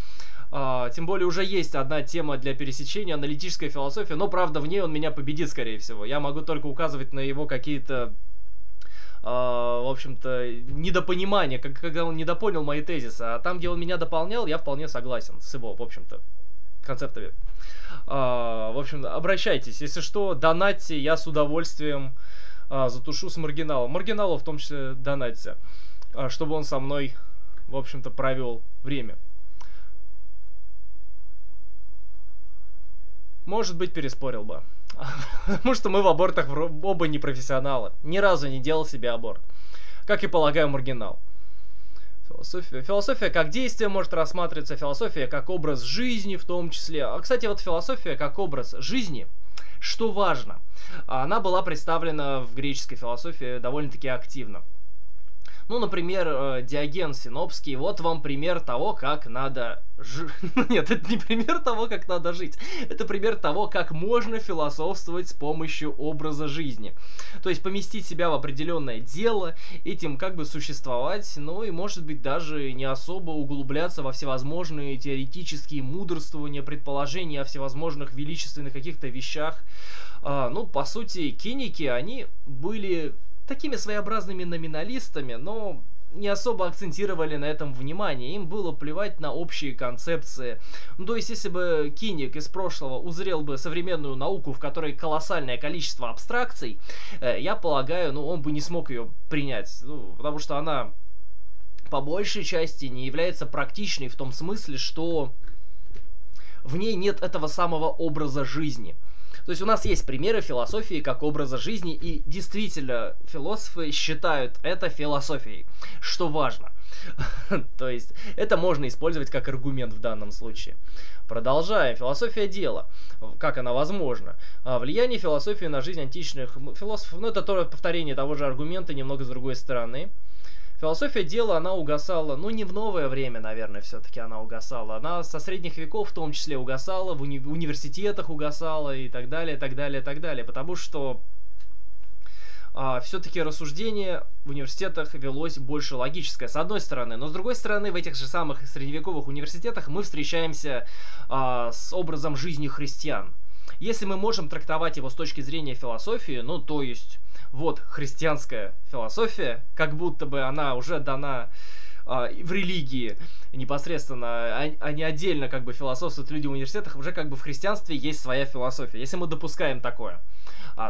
Тем более уже есть одна тема для пересечения, аналитическая философия, но, правда, в ней он меня победит, скорее всего. Я могу только указывать на его какие-то, в общем-то, недопонимания, когда он недопонял мои тезисы. А там, где он меня дополнял, я вполне согласен с его, в общем-то, концептами. В общем, обращайтесь. Если что, донатьте, я с удовольствием затушу с маргиналом. Маргиналу в том числе донатьте, чтобы он со мной, в общем-то, провел время. Может быть, переспорил бы. Потому что мы в абортах оба не профессионалы. Ни разу не делал себе аборт. Как и полагаю, маргинал. Философия как действие может рассматриваться, философия как образ жизни в том числе. А, кстати, вот философия как образ жизни, что важно, она была представлена в греческой философии довольно-таки активно. Ну, например, Диоген Синопский. Вот вам пример того, как надо жить. Нет, это не пример того, как надо жить. Это пример того, как можно философствовать с помощью образа жизни. То есть поместить себя в определенное дело, этим как бы существовать, ну и, может быть, даже не особо углубляться во всевозможные теоретические мудрствования, предположения о всевозможных величественных каких-то вещах. Ну, по сути, киники, они были такими своеобразными номиналистами, но не особо акцентировали на этом внимание. Им было плевать на общие концепции. Ну, то есть, если бы киник из прошлого узрел бы современную науку, в которой колоссальное количество абстракций, я полагаю, ну, он бы не смог ее принять. Ну, потому что она, по большей части, не является практичной в том смысле, что в ней нет этого самого образа жизни. То есть у нас есть примеры философии как образа жизни, и действительно философы считают это философией, что важно. То есть это можно использовать как аргумент в данном случае. Продолжаем. Философия дела. Как она возможна? Влияние философии на жизнь античных философов. Ну, это тоже повторение того же аргумента, немного с другой стороны. Философия дела, она угасала, ну не в новое время, наверное, все-таки она угасала. Она со средних веков в том числе угасала, в университетах угасала и так далее, так далее, так далее. Потому что все-таки рассуждение в университетах велось больше логическое, с одной стороны. Но с другой стороны, в этих же самых средневековых университетах мы встречаемся с образом жизни христиан. Если мы можем трактовать его с точки зрения философии, ну то есть вот христианская философия, как будто бы она уже дана в религии непосредственно, а не отдельно как бы философствуют люди в университетах, уже как бы в христианстве есть своя философия, если мы допускаем такое,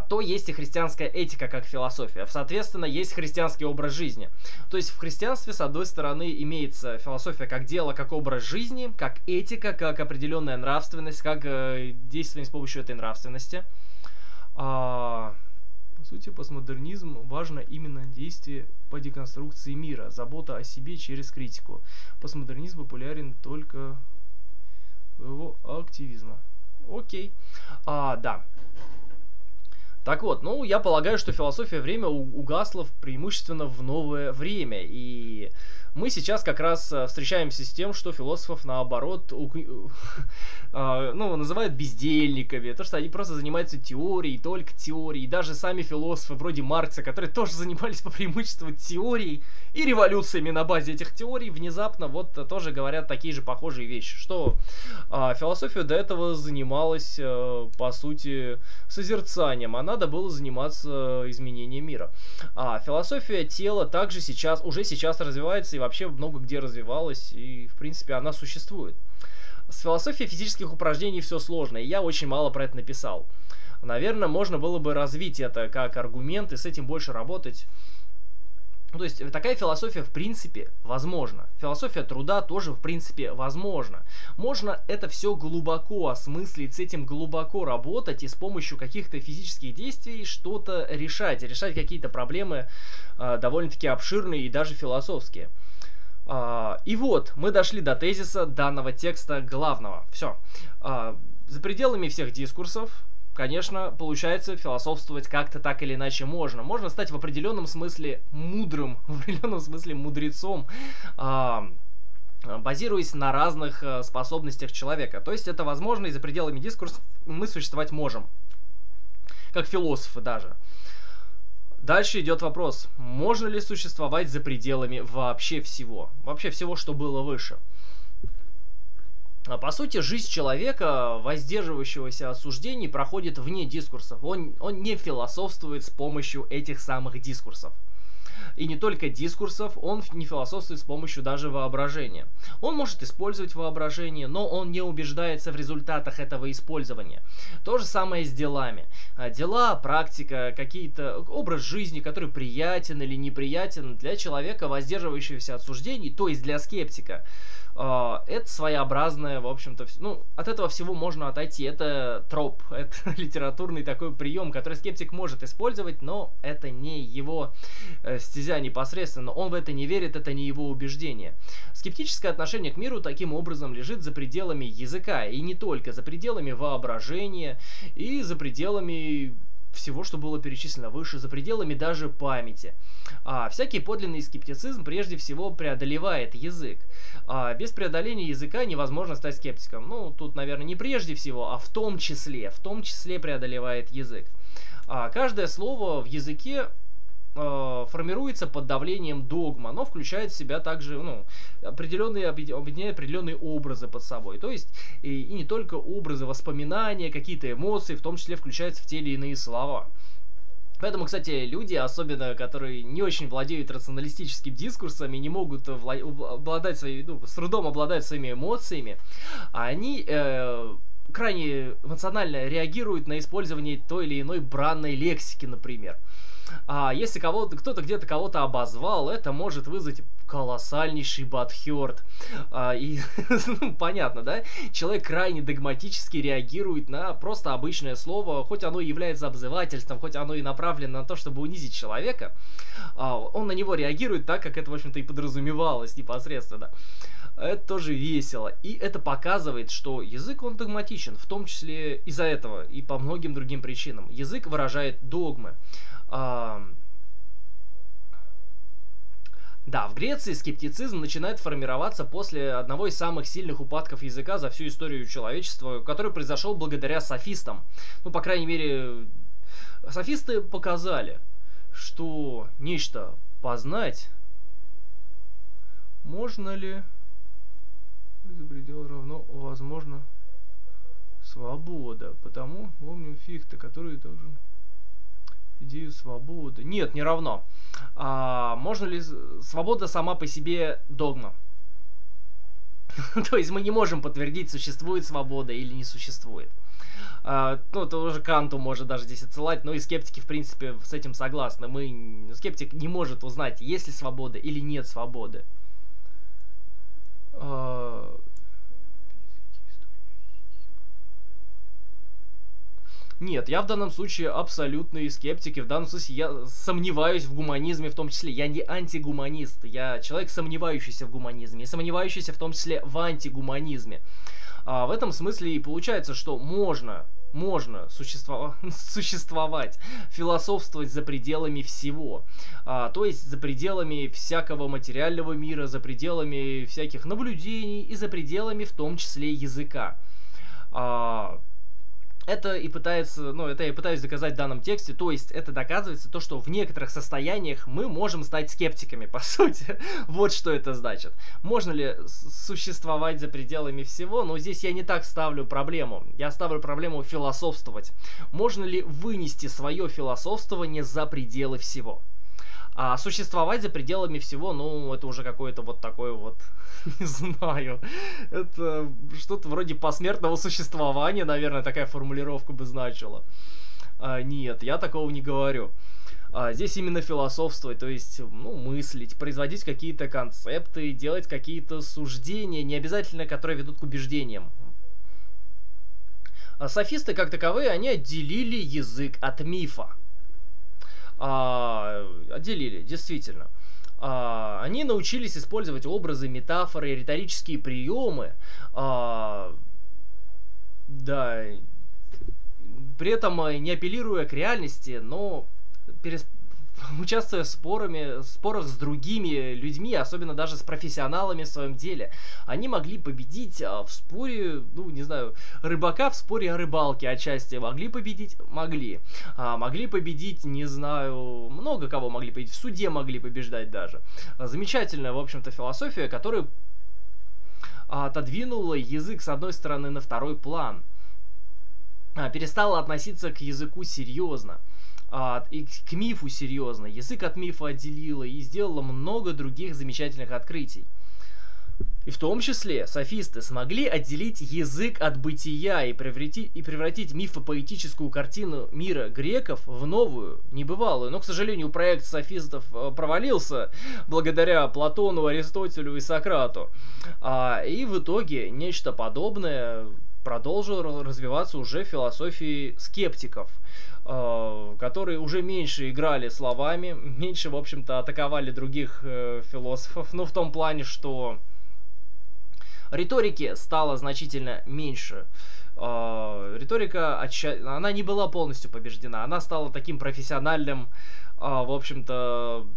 то есть и христианская этика как философия, соответственно, есть христианский образ жизни. То есть в христианстве, с одной стороны, имеется философия как дело, как образ жизни, как этика, как определенная нравственность, как действие с помощью этой нравственности. сути, постмодернизм важно именно действие по деконструкции мира, забота о себе через критику. Постмодернизм популярен только его активизма. Окей. Да. Так вот, ну, я полагаю, что философия времени угасла преимущественно в новое время, и мы сейчас как раз встречаемся с тем, что философов, наоборот, называют бездельниками, то, что они просто занимаются теорией, только теорией, даже сами философы вроде Маркса, которые тоже занимались по преимуществу теорией и революциями на базе этих теорий, внезапно вот тоже говорят такие же похожие вещи, что философия до этого занималась, по сути, созерцанием, она надо было заниматься изменением мира. Философия тела также уже сейчас развивается и вообще много где развивалась, и в принципе она существует. С философией физических упражнений все сложно, и я очень мало про это написал. Наверное, можно было бы развить это как аргумент и с этим больше работать. То есть такая философия в принципе возможна. Философия труда тоже в принципе возможна. Можно это все глубоко осмыслить, с этим глубоко работать и с помощью каких-то физических действий что-то решать. Решать какие-то проблемы довольно-таки обширные и даже философские. И вот мы дошли до тезиса данного текста главного. Все. За пределами всех дискурсов, конечно, получается, философствовать как-то так или иначе можно. Можно стать в определенном смысле мудрым, в определенном смысле мудрецом, базируясь на разных способностях человека. То есть это возможно, и за пределами дискурса мы существовать можем. Как философы даже. Дальше идет вопрос, можно ли существовать за пределами вообще всего? Вообще всего, что было выше. По сути, жизнь человека, воздерживающегося от суждений, проходит вне дискурсов. Он не философствует с помощью этих самых дискурсов. И не только дискурсов, он не философствует с помощью даже воображения. Он может использовать воображение, но он не убеждается в результатах этого использования. То же самое с делами. Дела, практика, какие-то образ жизни, который приятен или неприятен для человека, воздерживающегося от суждений, то есть для скептика. Это своеобразное, в общем-то, ну, от этого всего можно отойти. Это троп, это литературный такой прием, который скептик может использовать, но это не его стезя непосредственно. Он в это не верит, это не его убеждение. Скептическое отношение к миру таким образом лежит за пределами языка, и не только, за пределами воображения и за пределами всего, что было перечислено выше, за пределами даже памяти. Всякий подлинный скептицизм прежде всего преодолевает язык. Без преодоления языка невозможно стать скептиком. Ну, тут, наверное, не прежде всего, а в том числе преодолевает язык. Каждое слово в языке формируется под давлением догма, но включает в себя также, ну, объединяет определенные образы под собой. То есть и не только образы, воспоминания, какие-то эмоции, в том числе включаются в те или иные слова. Поэтому, кстати, люди, особенно которые не очень владеют рационалистическим дискурсом и не могут обладать своими, с трудом обладают своими эмоциями, они крайне эмоционально реагируют на использование той или иной бранной лексики, например. Если кто-то где-то кого-то обозвал, это может вызвать колоссальнейший бадхёрт. Понятно, да? Человек крайне догматически реагирует на просто обычное слово, хоть оно и является обзывательством, хоть оно и направлено на то, чтобы унизить человека. Он на него реагирует так, как это, в общем-то, и подразумевалось непосредственно. Это тоже весело. И это показывает, что язык, он догматичен, в том числе из-за этого и по многим другим причинам. Язык выражает догмы. Да, в Греции скептицизм начинает формироваться после одного из самых сильных упадков языка за всю историю человечества, который произошел благодаря софистам. Ну, по крайней мере, софисты показали, что нечто познать можно ли за пределы равно возможно свобода. Потому помню Фихта, который тоже идею свободы. Нет, не равно. Можно ли свобода сама по себе догма? То есть мы не можем подтвердить, существует свобода или не существует. Ну, тоже Канту можно даже здесь отсылать, но и скептики, в принципе, с этим согласны. Скептик не может узнать, есть ли свобода или нет свободы. Нет, я в данном случае абсолютный скептик, и в данном случае я сомневаюсь в гуманизме в том числе. Я не антигуманист, я человек, сомневающийся в гуманизме, и сомневающийся в том числе в антигуманизме. А в этом смысле и получается, что можно существовать, философствовать за пределами всего. То есть за пределами всякого материального мира, за пределами всяких наблюдений и за пределами в том числе языка. Это я пытаюсь доказать в данном тексте, то есть это доказывается то, что в некоторых состояниях мы можем стать скептиками, по сути. Вот что это значит. Можно ли существовать за пределами всего? Но здесь я не так ставлю проблему. Я ставлю проблему философствовать. Можно ли вынести свое философствование за пределы всего? А существовать за пределами всего, ну, это уже какое-то вот такое вот, не знаю, это что-то вроде посмертного существования, наверное, такая формулировка бы значила. Нет, я такого не говорю. Здесь именно философствовать, то есть, ну, мыслить, производить какие-то концепты, делать какие-то суждения, не обязательно, которые ведут к убеждениям. Софисты, как таковые, они отделили язык от мифа. Отделили, действительно. Они научились использовать образы, метафоры, риторические приемы. Да, при этом не апеллируя к реальности, но участвуя в спорах с другими людьми, особенно даже с профессионалами в своем деле, они могли победить в споре, ну, не знаю, рыбака в споре о рыбалке отчасти. Могли победить? Могли. Могли победить, не знаю, много кого могли победить. В суде могли побеждать даже. Замечательная, в общем-то, философия, которая отодвинула язык с одной стороны на второй план. Перестала относиться к языку серьезно. И к мифу серьезно. Язык от мифа отделила и сделала много других замечательных открытий. И в том числе софисты смогли отделить язык от бытия и превратить мифопоэтическую картину мира греков в новую, небывалую. Но, к сожалению, проект софистов провалился благодаря Платону, Аристотелю и Сократу. И в итоге нечто подобное продолжил развиваться уже в философии скептиков, которые уже меньше играли словами, меньше, в общем-то, атаковали других философов, но в том плане, что риторики стало значительно меньше. Риторика, она не была полностью побеждена, она стала таким профессиональным, в общем-то,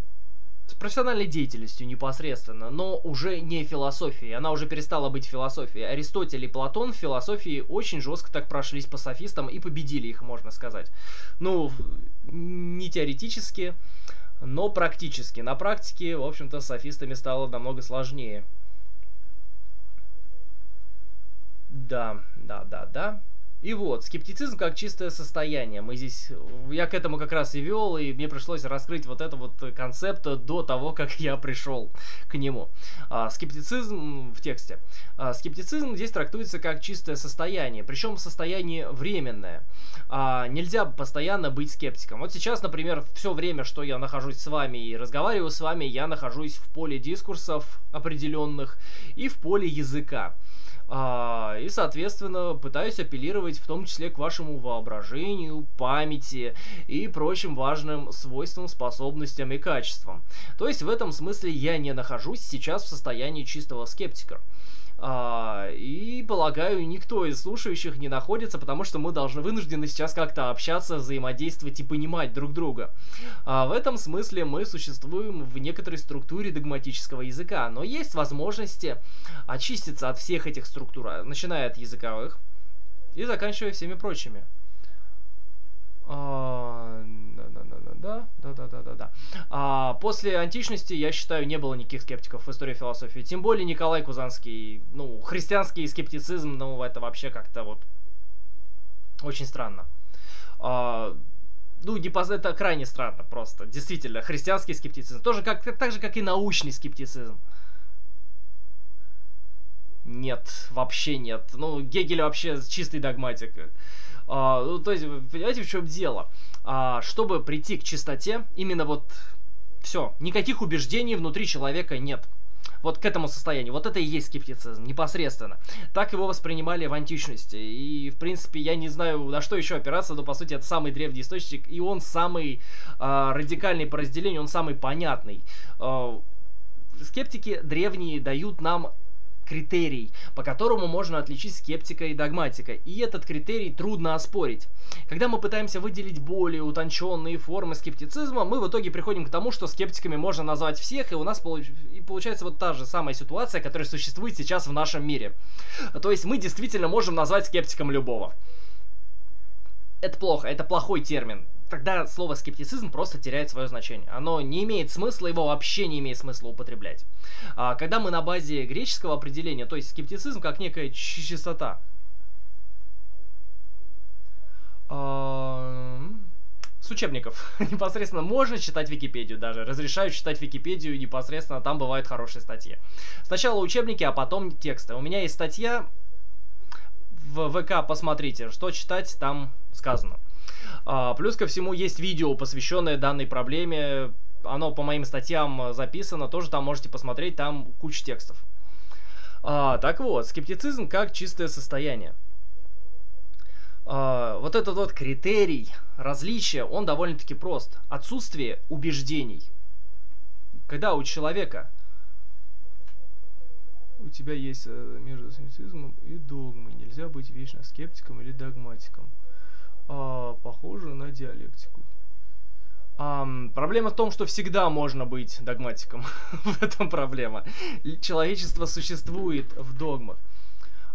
с профессиональной деятельностью непосредственно, но уже не философией, она уже перестала быть философией. Аристотель и Платон в философии очень жестко так прошлись по софистам и победили их, можно сказать. Ну, не теоретически, но практически. На практике, в общем-то, с софистами стало намного сложнее. Да. И вот, скептицизм как чистое состояние. Я к этому как раз и вел, и мне пришлось раскрыть вот этот вот концепт до того, как я пришел к нему. Скептицизм в тексте. Скептицизм здесь трактуется как чистое состояние, причем состояние временное. Нельзя постоянно быть скептиком. Вот сейчас, например, все время, что я нахожусь с вами и разговариваю с вами, я нахожусь в поле дискурсов определенных и в поле языка. И, соответственно, пытаюсь апеллировать в том числе к вашему воображению, памяти и прочим важным свойствам, способностям и качествам. То есть в этом смысле я не нахожусь сейчас в состоянии чистого скептика. И, полагаю, никто из слушающих не находится, потому что мы вынуждены сейчас как-то общаться, взаимодействовать и понимать друг друга. В этом смысле мы существуем в некоторой структуре догматического языка, но есть возможности очиститься от всех этих структур, начиная от языковых и заканчивая всеми прочими. После античности, я считаю, не было никаких скептиков в истории философии. Тем более Николай Кузанский. Ну, христианский скептицизм, ну, это вообще как-то вот очень странно. Это крайне странно просто. Действительно, христианский скептицизм. Так же, как и научный скептицизм. Нет, вообще нет. Ну, Гегель вообще чистый догматик. То есть, понимаете, в чем дело? Чтобы прийти к чистоте, именно вот все, никаких убеждений внутри человека нет. Вот к этому состоянию. Вот это и есть скептицизм непосредственно. Так его воспринимали в античности. И, в принципе, я не знаю, на что еще опираться, но, по сути, это самый древний источник, и он самый радикальный по разделению, он самый понятный. Скептики древние дают нам критерий, по которому можно отличить скептика и догматика. И этот критерий трудно оспорить. Когда мы пытаемся выделить более утонченные формы скептицизма, мы в итоге приходим к тому, что скептиками можно назвать всех, и у нас получается вот та же самая ситуация, которая существует сейчас в нашем мире. То есть мы действительно можем назвать скептиком любого. Это плохо, это плохой термин. Тогда слово «скептицизм» просто теряет свое значение. Оно не имеет смысла, его вообще не имеет смысла употреблять. Когда мы на базе греческого определения, то есть скептицизм как некая чистота. С учебников непосредственно можно читать Википедию даже. Разрешаю читать Википедию непосредственно, там бывают хорошие статьи. Сначала учебники, а потом тексты. У меня есть статья в ВК, посмотрите, что читать, там сказано. Плюс ко всему есть видео, посвященное данной проблеме. Оно по моим статьям записано, тоже там можете посмотреть, там куча текстов. Так вот, скептицизм как чистое состояние. Вот этот вот критерий различия, он довольно-таки прост. Отсутствие убеждений. Когда у человека... У тебя есть между скептицизмом и догмой. Нельзя быть вечно скептиком или догматиком. Похоже на диалектику. Проблема в том, что всегда можно быть догматиком. В этом проблема. Человечество существует в догмах.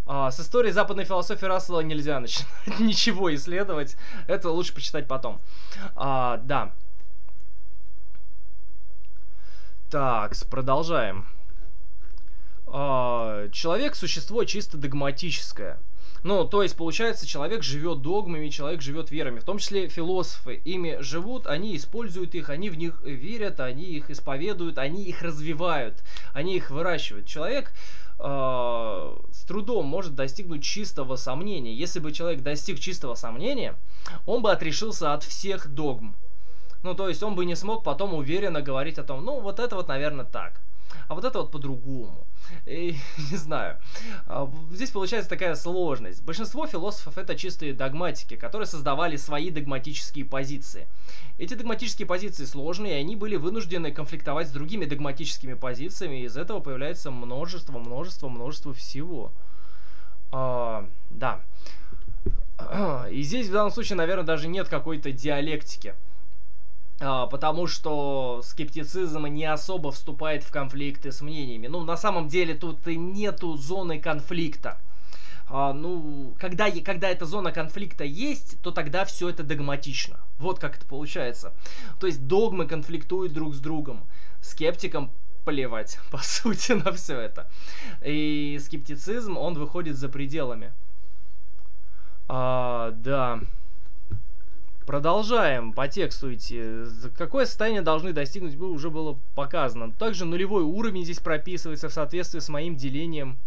С истории западной философии Рассела нельзя начинать ничего исследовать. Это лучше почитать потом. Да. Так, продолжаем. Человек – существо чисто догматическое. Ну, то есть, получается, человек живет догмами, человек живет верами. В том числе философы ими живут, они используют их, они в них верят, они их исповедуют, они их развивают, они их выращивают. Человек с трудом может достигнуть чистого сомнения. Если бы человек достиг чистого сомнения, он бы отрешился от всех догм. Ну, то есть, он бы не смог потом уверенно говорить о том, ну, вот это вот, наверное, так. А вот это вот по-другому. Не знаю. Здесь получается такая сложность. Большинство философов это чистые догматики, которые создавали свои догматические позиции. Эти догматические позиции сложные, и они были вынуждены конфликтовать с другими догматическими позициями, и из этого появляется множество всего. Да. И здесь в данном случае, наверное, даже нет какой-то диалектики. Потому что скептицизм не особо вступает в конфликты с мнениями. Ну, на самом деле, тут и нету зоны конфликта. Ну, когда эта зона конфликта есть, то тогда все это догматично. Вот как это получается. То есть догмы конфликтуют друг с другом. Скептикам плевать, по сути, на все это. И скептицизм, он выходит за пределами. Да... Продолжаем по тексту идти. Какое состояние должны достигнуть, уже было показано. Также нулевой уровень здесь прописывается в соответствии с моим делением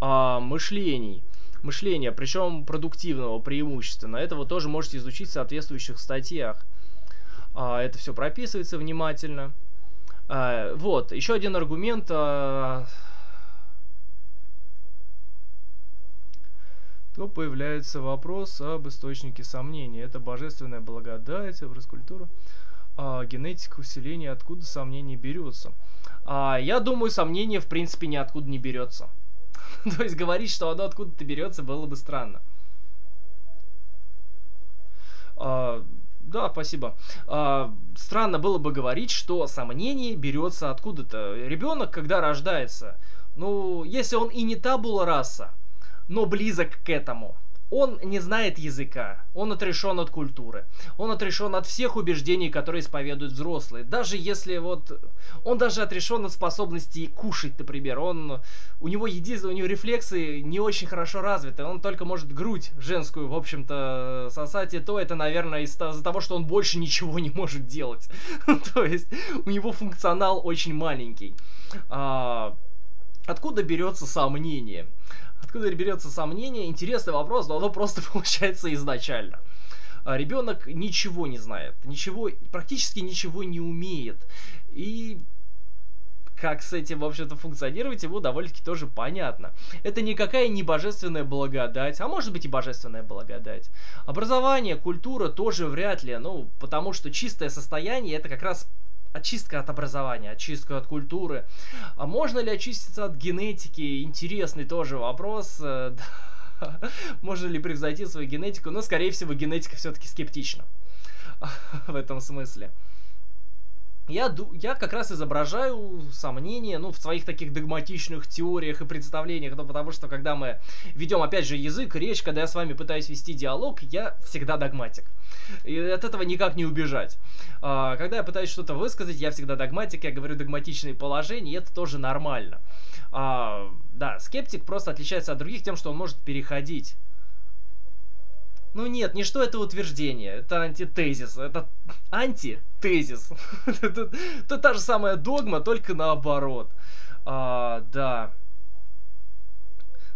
мышления, причем продуктивного преимущественно. Это вы тоже можете изучить в соответствующих статьях. Это все прописывается внимательно. Вот, еще один аргумент... то появляется вопрос об источнике сомнений. Это божественная благодать, образкультура, генетика, усиление, откуда сомнения берется. Я думаю, сомнение в принципе ниоткуда не берется. То есть говорить, что оно откуда-то берется, было бы странно. Да, спасибо. Странно было бы говорить, что сомнение берется откуда-то. Ребенок, когда рождается, ну, если он и не табула раса, но близок к этому. Он не знает языка, он отрешен от культуры, он отрешен от всех убеждений, которые исповедуют взрослые. Даже если вот... Он даже отрешен от способности кушать, например. У него рефлексы не очень хорошо развиты, он только может грудь женскую, в общем-то, сосать, и то это, наверное, из-за того, что он больше ничего не может делать. То есть у него функционал очень маленький. Откуда берется сомнение? Откуда берется сомнение? Интересный вопрос, но оно просто получается изначально. Ребенок ничего не знает, практически ничего не умеет. И как с этим, в общем-то, функционировать, ему довольно-таки тоже понятно. Это никакая не божественная благодать, а может быть и божественная благодать. Образование, культура тоже вряд ли, ну, потому что чистое состояние — это как раз очистка от образования, очистка от культуры. А можно ли очиститься от генетики? Интересный тоже вопрос. Можно ли превзойти свою генетику? Но, скорее всего, генетика все-таки скептична в этом смысле. Я как раз изображаю сомнения, ну, в своих таких догматичных теориях и представлениях, ну, потому что, когда мы ведем, опять же, язык, речь, когда я с вами пытаюсь вести диалог, я всегда догматик. И от этого никак не убежать. Когда я пытаюсь что-то высказать, я всегда догматик, я говорю догматичные положения, и это тоже нормально. Да, скептик просто отличается от других тем, что он может переходить. Ну нет, не что это утверждение, это антитезис, это антитезис. Это та же самая догма, только наоборот. Да.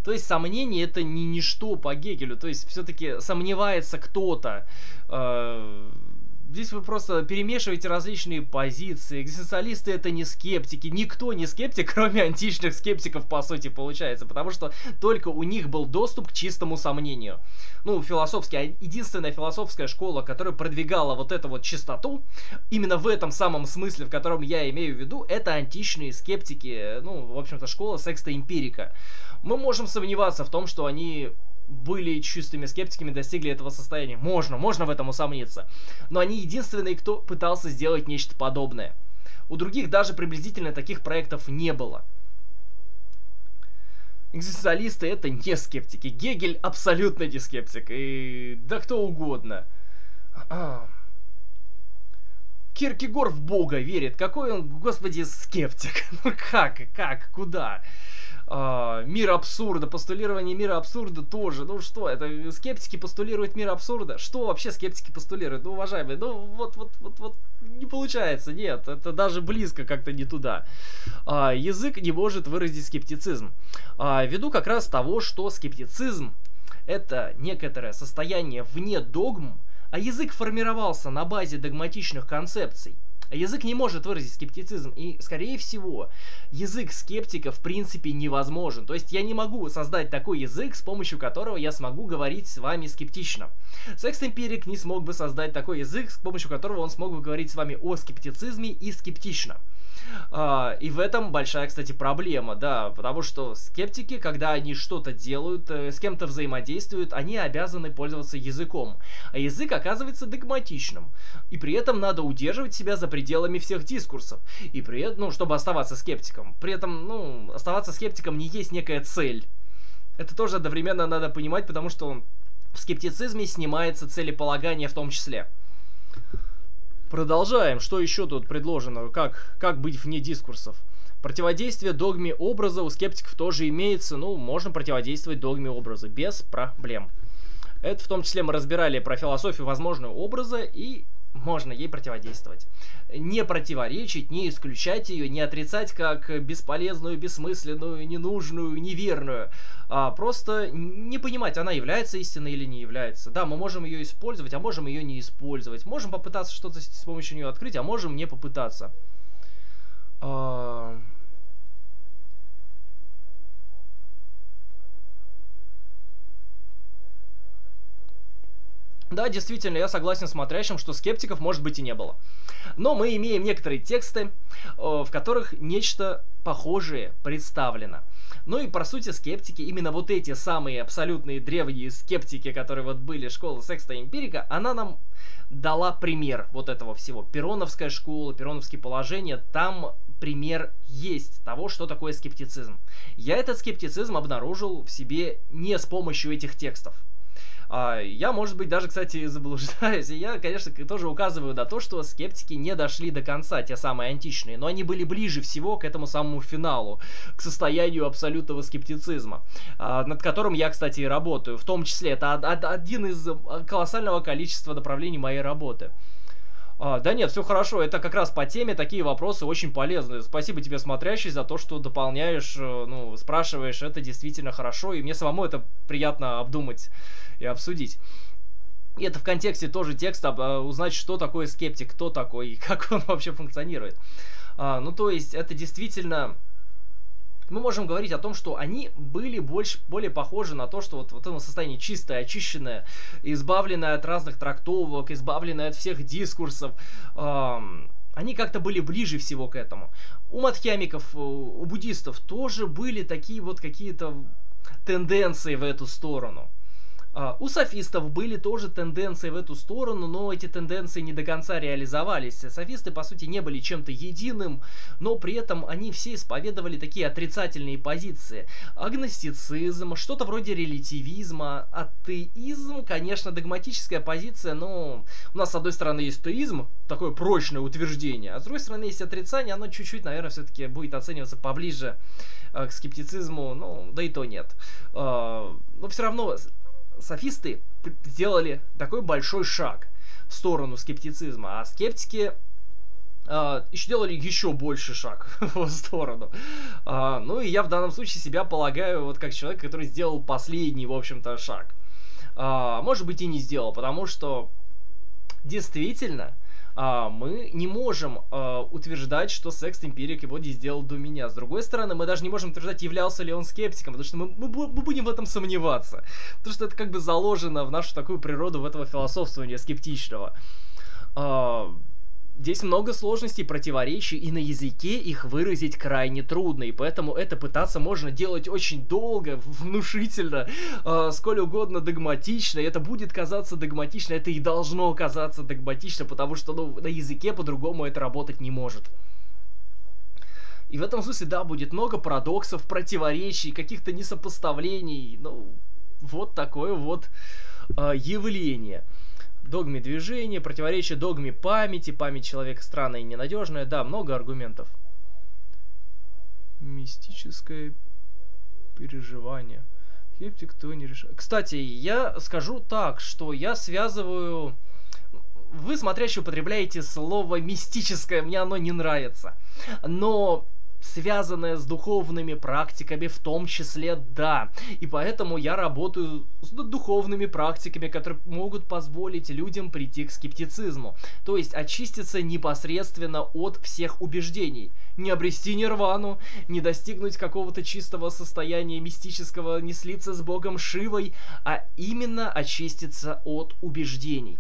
То есть сомнение — это не ничто по Гегелю, то есть все-таки сомневается кто-то. Здесь вы просто перемешиваете различные позиции. Экзистенциалисты — это не скептики. Никто не скептик, кроме античных скептиков, по сути, получается. Потому что только у них был доступ к чистому сомнению. Ну, философский, единственная философская школа, которая продвигала вот эту вот чистоту, именно в этом самом смысле, в котором я имею в виду, это античные скептики. Ну, в общем-то, школа Секста Эмпирика. Мы можем сомневаться в том, что они были чистыми скептиками, достигли этого состояния. Можно в этом усомниться. Но они единственные, кто пытался сделать нечто подобное. У других даже приблизительно таких проектов не было. Экзистенциалисты — это не скептики. Гегель абсолютно не скептик. И да кто угодно. Киркегор в Бога верит. Какой он, господи, скептик. Ну как, куда? Мир абсурда, постулирование мира абсурда тоже, ну что, это скептики постулируют мир абсурда? Что вообще скептики постулируют? Ну, уважаемые, ну вот, не получается, нет, это даже близко как-то не туда. Язык не может выразить скептицизм. Ввиду как раз того, что скептицизм — это некоторое состояние вне догм, а язык формировался на базе догматичных концепций. Язык не может выразить скептицизм, и, скорее всего, язык скептика в принципе невозможен. То есть я не могу создать такой язык, с помощью которого я смогу говорить с вами скептично. Секст Эмпирик не смог бы создать такой язык, с помощью которого он смог бы говорить с вами о скептицизме и скептично. И в этом большая, кстати, проблема, да, потому что скептики, когда они что-то делают, с кем-то взаимодействуют, они обязаны пользоваться языком, а язык оказывается догматичным, и при этом надо удерживать себя за пределами всех дискурсов, и при этом, ну, чтобы оставаться скептиком, при этом, ну, оставаться скептиком не есть некая цель, это тоже одновременно надо понимать, потому что в скептицизме снимается целеполагание в том числе. Продолжаем. Что еще тут предложено? Как быть вне дискурсов? Противодействие догме образа у скептиков тоже имеется. Ну, можно противодействовать догме образа без проблем. Это в том числе мы разбирали про философию возможного образа, и можно ей противодействовать. Не противоречить, не исключать ее, не отрицать как бесполезную, бессмысленную, ненужную, неверную. Просто не понимать, она является истиной или не является. Да, мы можем ее использовать, а можем ее не использовать. Можем попытаться что-то с помощью нее открыть, а можем не попытаться. Да, действительно, я согласен с смотрящим, что скептиков, может быть, и не было. Но мы имеем некоторые тексты, в которых нечто похожее представлено. Ну и, по сути, скептики, именно вот эти самые абсолютные древние скептики, которые вот были, школа Секста Эмпирика, она нам дала пример вот этого всего. Пироновская школа, пироновские положения, там пример есть того, что такое скептицизм. Я этот скептицизм обнаружил в себе не с помощью этих текстов. Я, может быть, даже, кстати, заблуждаюсь, и я, конечно, тоже указываю на то, что скептики не дошли до конца, те самые античные, но они были ближе всего к этому самому финалу, к состоянию абсолютного скептицизма, над которым я, кстати, и работаю, в том числе, это один из колоссального количества направлений моей работы. Да нет, все хорошо, это как раз по теме, такие вопросы очень полезны. Спасибо тебе, смотрящий, за то, что дополняешь, ну, спрашиваешь, это действительно хорошо, и мне самому это приятно обдумать и обсудить. И это в контексте тоже текста, узнать, что такое скептик, кто такой, и как он вообще функционирует. Ну, то есть, это действительно... Мы можем говорить о том, что они были более похожи на то, что вот это состояние чистое, очищенное, избавленное от разных трактовок, избавленное от всех дискурсов. Они как-то были ближе всего к этому. У мадхьямиков, у буддистов тоже были такие вот какие-то тенденции в эту сторону. У софистов были тоже тенденции в эту сторону, но эти тенденции не до конца реализовались. Софисты, по сути, не были чем-то единым, но при этом они все исповедовали такие отрицательные позиции. Агностицизм, что-то вроде релятивизма, атеизм, конечно, догматическая позиция, но у нас, с одной стороны, есть теизм, такое прочное утверждение, а с другой стороны, есть отрицание, оно чуть-чуть, наверное, все-таки будет оцениваться поближе к скептицизму, ну, да и то нет. Но все равно... Софисты сделали такой большой шаг в сторону скептицизма, а скептики делали еще больше шаг в сторону. Ну и я в данном случае себя полагаю вот как человек, который сделал последний, в общем-то, шаг. Может быть, и не сделал, потому что действительно... мы не можем утверждать, что Секст Эмпирик его не сделал до меня. С другой стороны, мы даже не можем утверждать, являлся ли он скептиком, потому что мы будем в этом сомневаться. Потому что это как бы заложено в нашу такую природу, в этого философствования скептичного. Здесь много сложностей, противоречий, и на языке их выразить крайне трудно, и поэтому это пытаться можно делать очень долго, внушительно, сколь угодно догматично, и это будет казаться догматично, это и должно казаться догматично, потому что на языке по-другому это работать не может. И в этом смысле, да, будет много парадоксов, противоречий, каких-то несопоставлений, ну, вот такое вот явление. Догме движения, противоречие догме памяти, память человека странная и ненадежная. Да, много аргументов. Мистическое переживание. Скептик, кто не решает. Кстати, я скажу так, что я связываю... Вы, смотрящие, употребляете слово «мистическое», мне оно не нравится. Но... связанное с духовными практиками в том числе, да. И поэтому я работаю с духовными практиками, которые могут позволить людям прийти к скептицизму. То есть очиститься непосредственно от всех убеждений. Не обрести нирвану, не достигнуть какого-то чистого состояния мистического, не слиться с богом Шивой, а именно очиститься от убеждений.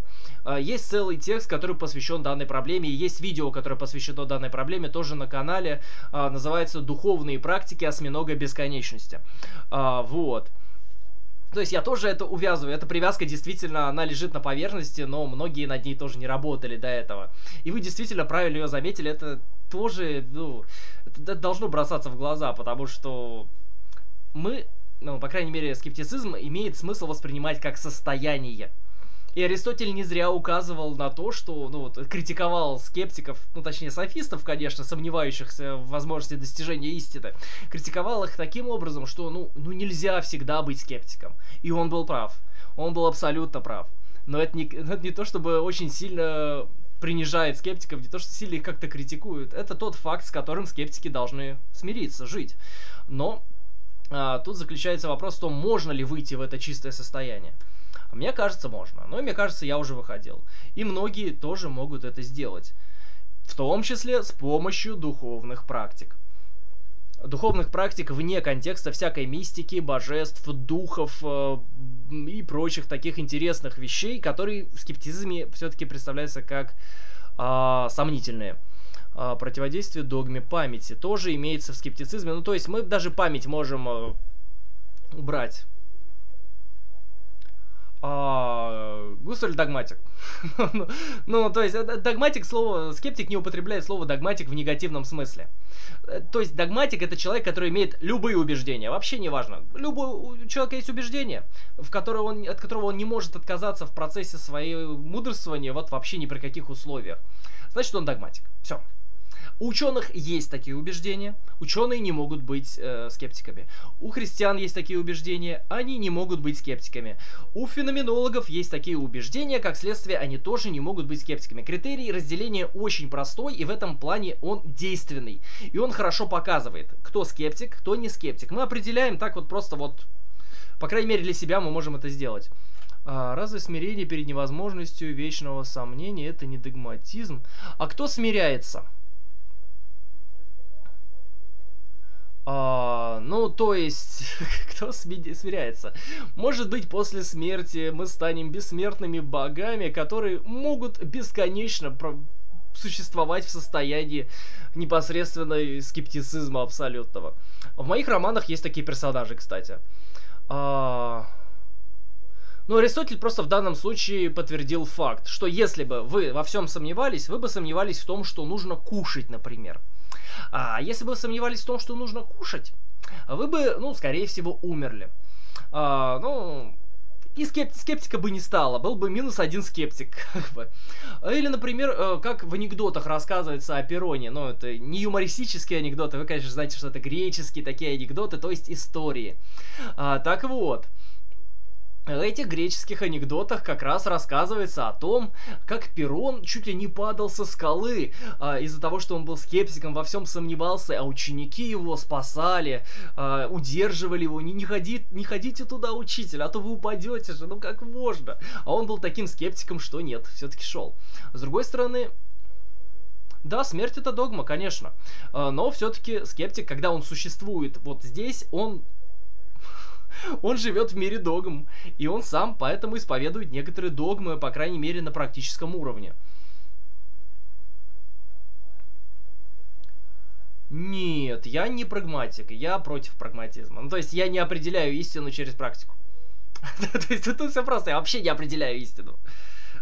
Есть целый текст, который посвящен данной проблеме, и есть видео, которое посвящено данной проблеме, тоже на канале, называется «Духовные практики Осьминога Бесконечности». Вот. То есть я тоже это увязываю, эта привязка действительно, она лежит на поверхности, но многие над ней тоже не работали до этого. И вы действительно правильно ее заметили, это тоже, ну, это должно бросаться в глаза, потому что мы, ну, по крайней мере, скептицизм имеет смысл воспринимать как состояние. И Аристотель не зря указывал на то, что, ну вот, критиковал скептиков, ну точнее софистов, конечно, сомневающихся в возможности достижения истины, критиковал их таким образом, что, ну нельзя всегда быть скептиком. И он был прав, он был абсолютно прав. Но это не то, чтобы очень сильно принижает скептиков, не то, что сильно их как-то критикуют. Это тот факт, с которым скептики должны смириться, жить. Но тут заключается вопрос в том, можно ли выйти в это чистое состояние. Мне кажется, можно. Но, мне кажется, я уже выходил. И многие тоже могут это сделать. В том числе с помощью духовных практик. Духовных практик вне контекста всякой мистики, божеств, духов и прочих таких интересных вещей, которые в скептицизме все-таки представляются как сомнительные. Противодействие догме памяти тоже имеется в скептицизме. Ну, то есть мы даже память можем убрать. Гуссерль догматик. Ну, то есть, догматик, слово, скептик не употребляет слово догматик в негативном смысле. То есть, догматик — это человек, который имеет любые убеждения, вообще не важно. У человека есть убеждение, от которого он не может отказаться в процессе своего мудрствования, вот вообще ни при каких условиях. Значит, он догматик. Все. У ученых есть такие убеждения, ученые не могут быть скептиками. У христиан есть такие убеждения, они не могут быть скептиками. У феноменологов есть такие убеждения, как следствие, они тоже не могут быть скептиками. Критерий разделения очень простой, и в этом плане он действенный. И он хорошо показывает, кто скептик, кто не скептик. Мы определяем так вот просто вот, по крайней мере для себя мы можем это сделать. Разве смирение перед невозможностью вечного сомнения — это не догматизм? А кто смиряется? Ну, то есть, кто смиряется? Может быть, после смерти мы станем бессмертными богами, которые могут бесконечно существовать в состоянии непосредственного скептицизма абсолютного. В моих романах есть такие персонажи, кстати. Но Аристотель просто в данном случае подтвердил факт, что если бы вы во всем сомневались, вы бы сомневались в том, что нужно кушать, например. А если бы вы сомневались в том, что нужно кушать, вы бы, ну, скорее всего, умерли. Ну, и скептика бы не стало, был бы минус один скептик. Или, например, как в анекдотах рассказывается о Пироне. Ну, это не юмористические анекдоты, вы, конечно, знаете, что это греческие такие анекдоты, то есть истории. Так вот. В этих греческих анекдотах как раз рассказывается о том, как Пирон чуть ли не падал со скалы из-за того, что он был скептиком, во всем сомневался, а ученики его спасали, удерживали его, не ходите туда, учитель, а то вы упадете же, ну как можно. А он был таким скептиком, что нет, все-таки шел. С другой стороны, да, смерть это догма, конечно, но все-таки скептик, когда он существует вот здесь, он живет в мире догм, и он сам поэтому исповедует некоторые догмы, по крайней мере, на практическом уровне. Нет, я не прагматик, я против прагматизма. Ну, то есть я не определяю истину через практику. То есть тут все просто, я вообще не определяю истину.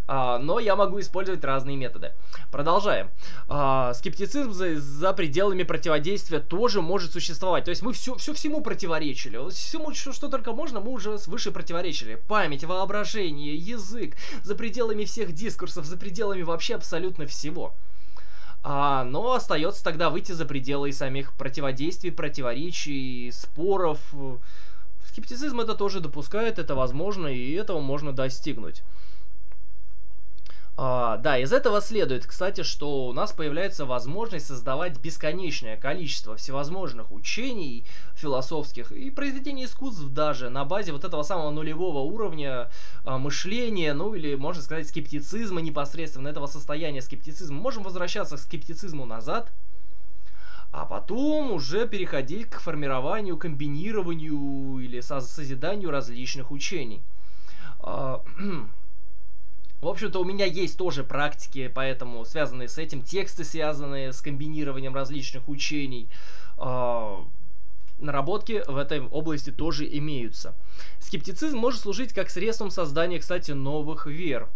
Но я могу использовать разные методы. Продолжаем. Скептицизм за пределами противодействия тоже может существовать. То есть мы всему противоречили. Всему, что только можно, мы уже свыше противоречили. Память, воображение, язык. За пределами всех дискурсов, за пределами вообще абсолютно всего. Но остается тогда выйти за пределы и самих противодействий, противоречий, споров. Скептицизм это тоже допускает, это возможно, и этого можно достигнуть. Да, из этого следует, кстати, что у нас появляется возможность создавать бесконечное количество всевозможных учений философских и произведений искусств даже на базе вот этого самого нулевого уровня мышления, ну или, можно сказать, скептицизма непосредственно, этого состояния скептицизма. Мы можем возвращаться к скептицизму назад, а потом уже переходить к формированию, комбинированию или созиданию различных учений. В общем-то, у меня есть тоже практики, поэтому связанные с этим, тексты, связанные с комбинированием различных учений, наработки в этой области тоже имеются. Скептицизм может служить как средством создания, кстати, новых вер.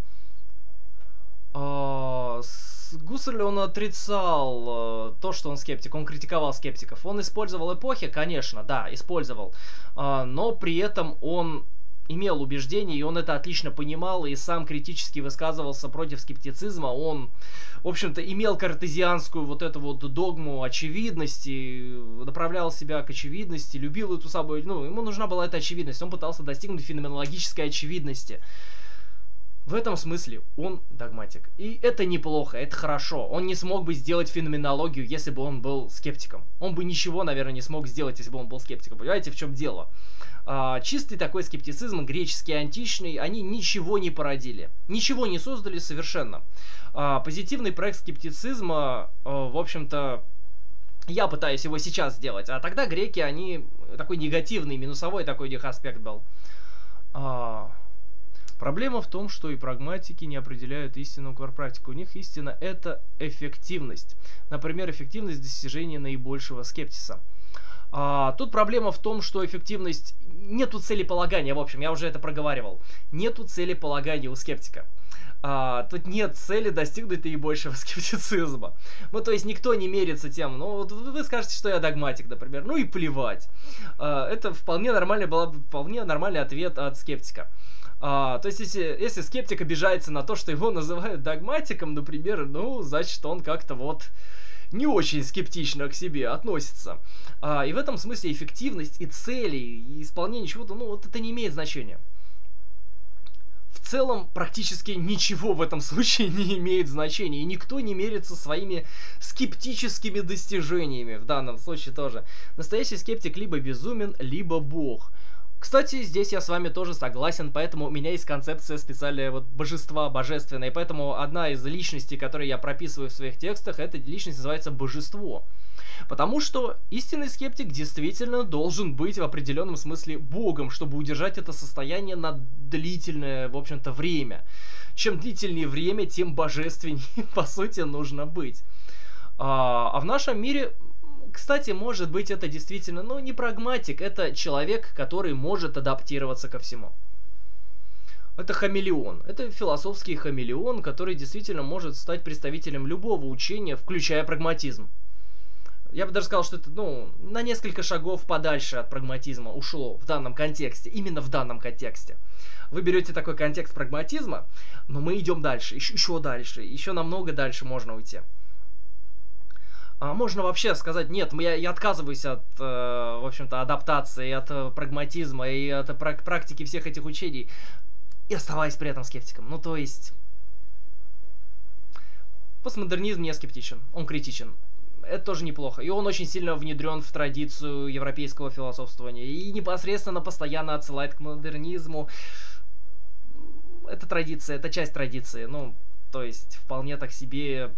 Гуссерль он отрицал то, что он скептик, он критиковал скептиков. Он использовал эпохи, конечно, да, использовал, но при этом он имел убеждение, и он это отлично понимал, и сам критически высказывался против скептицизма. Он, в общем-то, имел картезианскую вот эту вот догму очевидности, направлял себя к очевидности, любил эту собой, ну, ему нужна была эта очевидность, он пытался достигнуть феноменологической очевидности. В этом смысле он догматик. И это неплохо, это хорошо. Он не смог бы сделать феноменологию, если бы он был скептиком. Он бы ничего, наверное, не смог сделать, если бы он был скептиком. Понимаете, в чем дело? Чистый такой скептицизм, греческий, античный, они ничего не породили. Ничего не создали совершенно. Позитивный проект скептицизма, в общем-то, я пытаюсь его сейчас сделать. А тогда греки, они такой негативный, минусовой такой у них аспект был. Проблема в том, что и прагматики не определяют истинную практику. У них истина – это эффективность. Например, эффективность достижения наибольшего скептиса. Тут проблема в том, что эффективность... Нету целеполагания, в общем, я уже это проговаривал. Нету целеполагания у скептика. Тут нет цели достигнуть наибольшего скептицизма. Ну, то есть никто не мерится тем, ну, вот вы скажете, что я догматик, например, ну и плевать. Это вполне нормальный, ответ от скептика. То есть, если скептик обижается на то, что его называют догматиком, например, ну, значит, он как-то вот не очень скептично к себе относится. И в этом смысле эффективность и цели, и исполнение чего-то, ну, вот это не имеет значения. В целом, практически ничего в этом случае не имеет значения, и никто не мерится своими скептическими достижениями в данном случае тоже. Настоящий скептик либо безумен, либо бог. Кстати, здесь я с вами тоже согласен, поэтому у меня есть концепция специальная вот божества, божественная, поэтому одна из личностей, которые я прописываю в своих текстах, эта личность называется божество. Потому что истинный скептик действительно должен быть в определенном смысле богом, чтобы удержать это состояние на длительное, в общем-то, время. Чем длительнее время, тем божественнее, по сути, нужно быть. А в нашем мире, кстати, может быть, это действительно, ну, не прагматик, это человек, который может адаптироваться ко всему. Это хамелеон. Это философский хамелеон, который действительно может стать представителем любого учения, включая прагматизм. Я бы даже сказал, что это, ну, на несколько шагов подальше от прагматизма ушло в данном контексте, именно в данном контексте. Вы берете такой контекст прагматизма, но мы идем дальше, еще дальше, еще намного дальше можно уйти. А можно вообще сказать, нет, я отказываюсь от, в общем-то, адаптации, от прагматизма и от практики всех этих учений, и оставаясь при этом скептиком. Ну, то есть, постмодернизм не скептичен, он критичен. Это тоже неплохо. И он очень сильно внедрен в традицию европейского философствования. И непосредственно постоянно отсылает к модернизму. Это традиция, это часть традиции. Ну, то есть, вполне так себе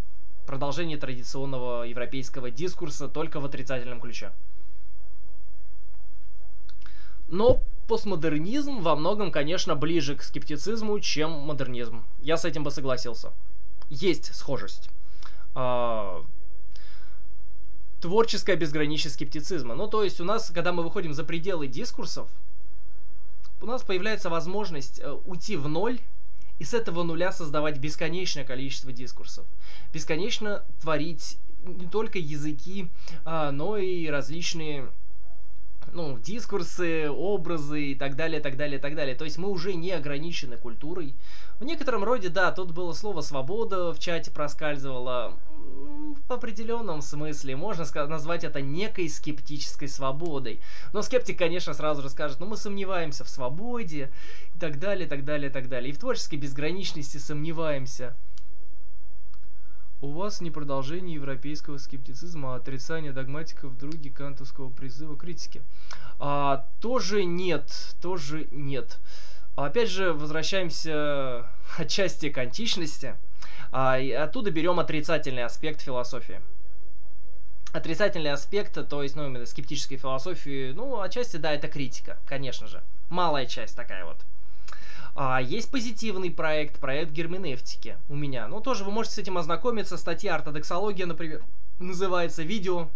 продолжение традиционного европейского дискурса, только в отрицательном ключе. Но постмодернизм во многом, конечно, ближе к скептицизму, чем модернизм. Я с этим бы согласился. Есть схожесть. Творческая безграничность скептицизма. Ну, то есть у нас, когда мы выходим за пределы дискурсов, у нас появляется возможность уйти в ноль и с этого нуля создавать бесконечное количество дискурсов. Бесконечно творить не только языки, но и различные, ну, дискурсы, образы и так далее, так далее, так далее. То есть мы уже не ограничены культурой. В некотором роде, да, тут было слово «свобода» в чате проскальзывало. В определенном смысле можно назвать это некой скептической свободой. Но скептик, конечно, сразу же скажет, ну, мы сомневаемся в свободе и так далее, так далее, так далее. И в творческой безграничности сомневаемся. У вас не продолжение европейского скептицизма, а отрицание догматиков други кантовского призыва критики. Тоже нет, тоже нет. Опять же, возвращаемся отчасти к античности. И оттуда берем отрицательный аспект философии. Отрицательный аспект, то есть, ну, именно скептической философии, ну, отчасти, да, это критика, конечно же. Малая часть такая вот. Есть позитивный проект, проект герменевтики у меня. Ну, тоже вы можете с этим ознакомиться. Статья «Ортодоксология», например, называется, видео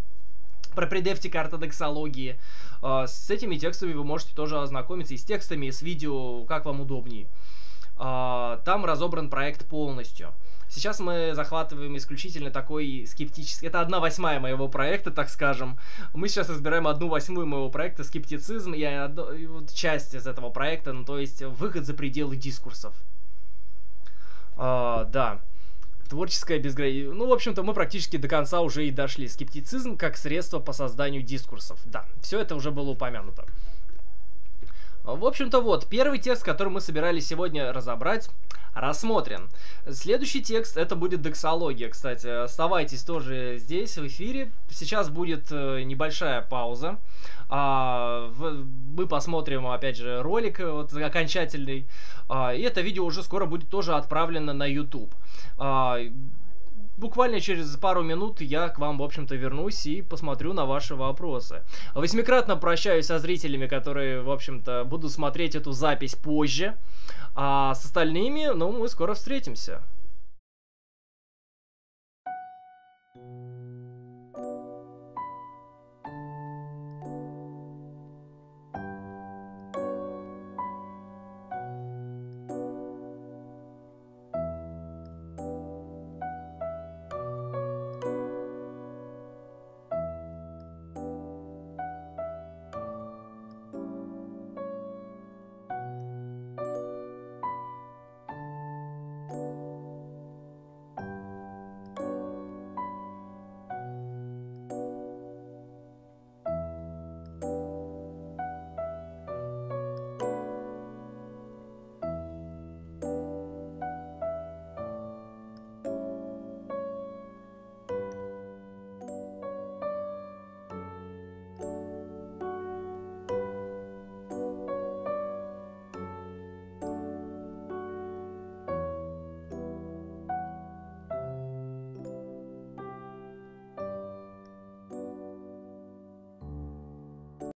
про предевтика ортодоксологии. С этими текстами вы можете тоже ознакомиться, и с текстами, и с видео, как вам удобнее. Там разобран проект полностью. Сейчас мы захватываем исключительно такой скептический... Это 1/8 моего проекта, так скажем. Мы сейчас разбираем 1/8 моего проекта скептицизм и вот часть из этого проекта, ну, то есть выход за пределы дискурсов. Да. Творческая безграничность. Ну, в общем-то, мы практически до конца уже и дошли. Скептицизм как средство по созданию дискурсов. Да, все это уже было упомянуто. В общем-то, вот, первый текст, который мы собирались сегодня разобрать, рассмотрен. Следующий текст, это будет доксология, кстати. Оставайтесь тоже здесь, в эфире. Сейчас будет небольшая пауза. Мы посмотрим, опять же, ролик вот, окончательный. И это видео уже скоро будет тоже отправлено на YouTube. Буквально через пару минут я к вам, в общем-то, вернусь и посмотрю на ваши вопросы. Восьмикратно прощаюсь со зрителями, которые, в общем-то, будут смотреть эту запись позже. А с остальными, ну, мы скоро встретимся.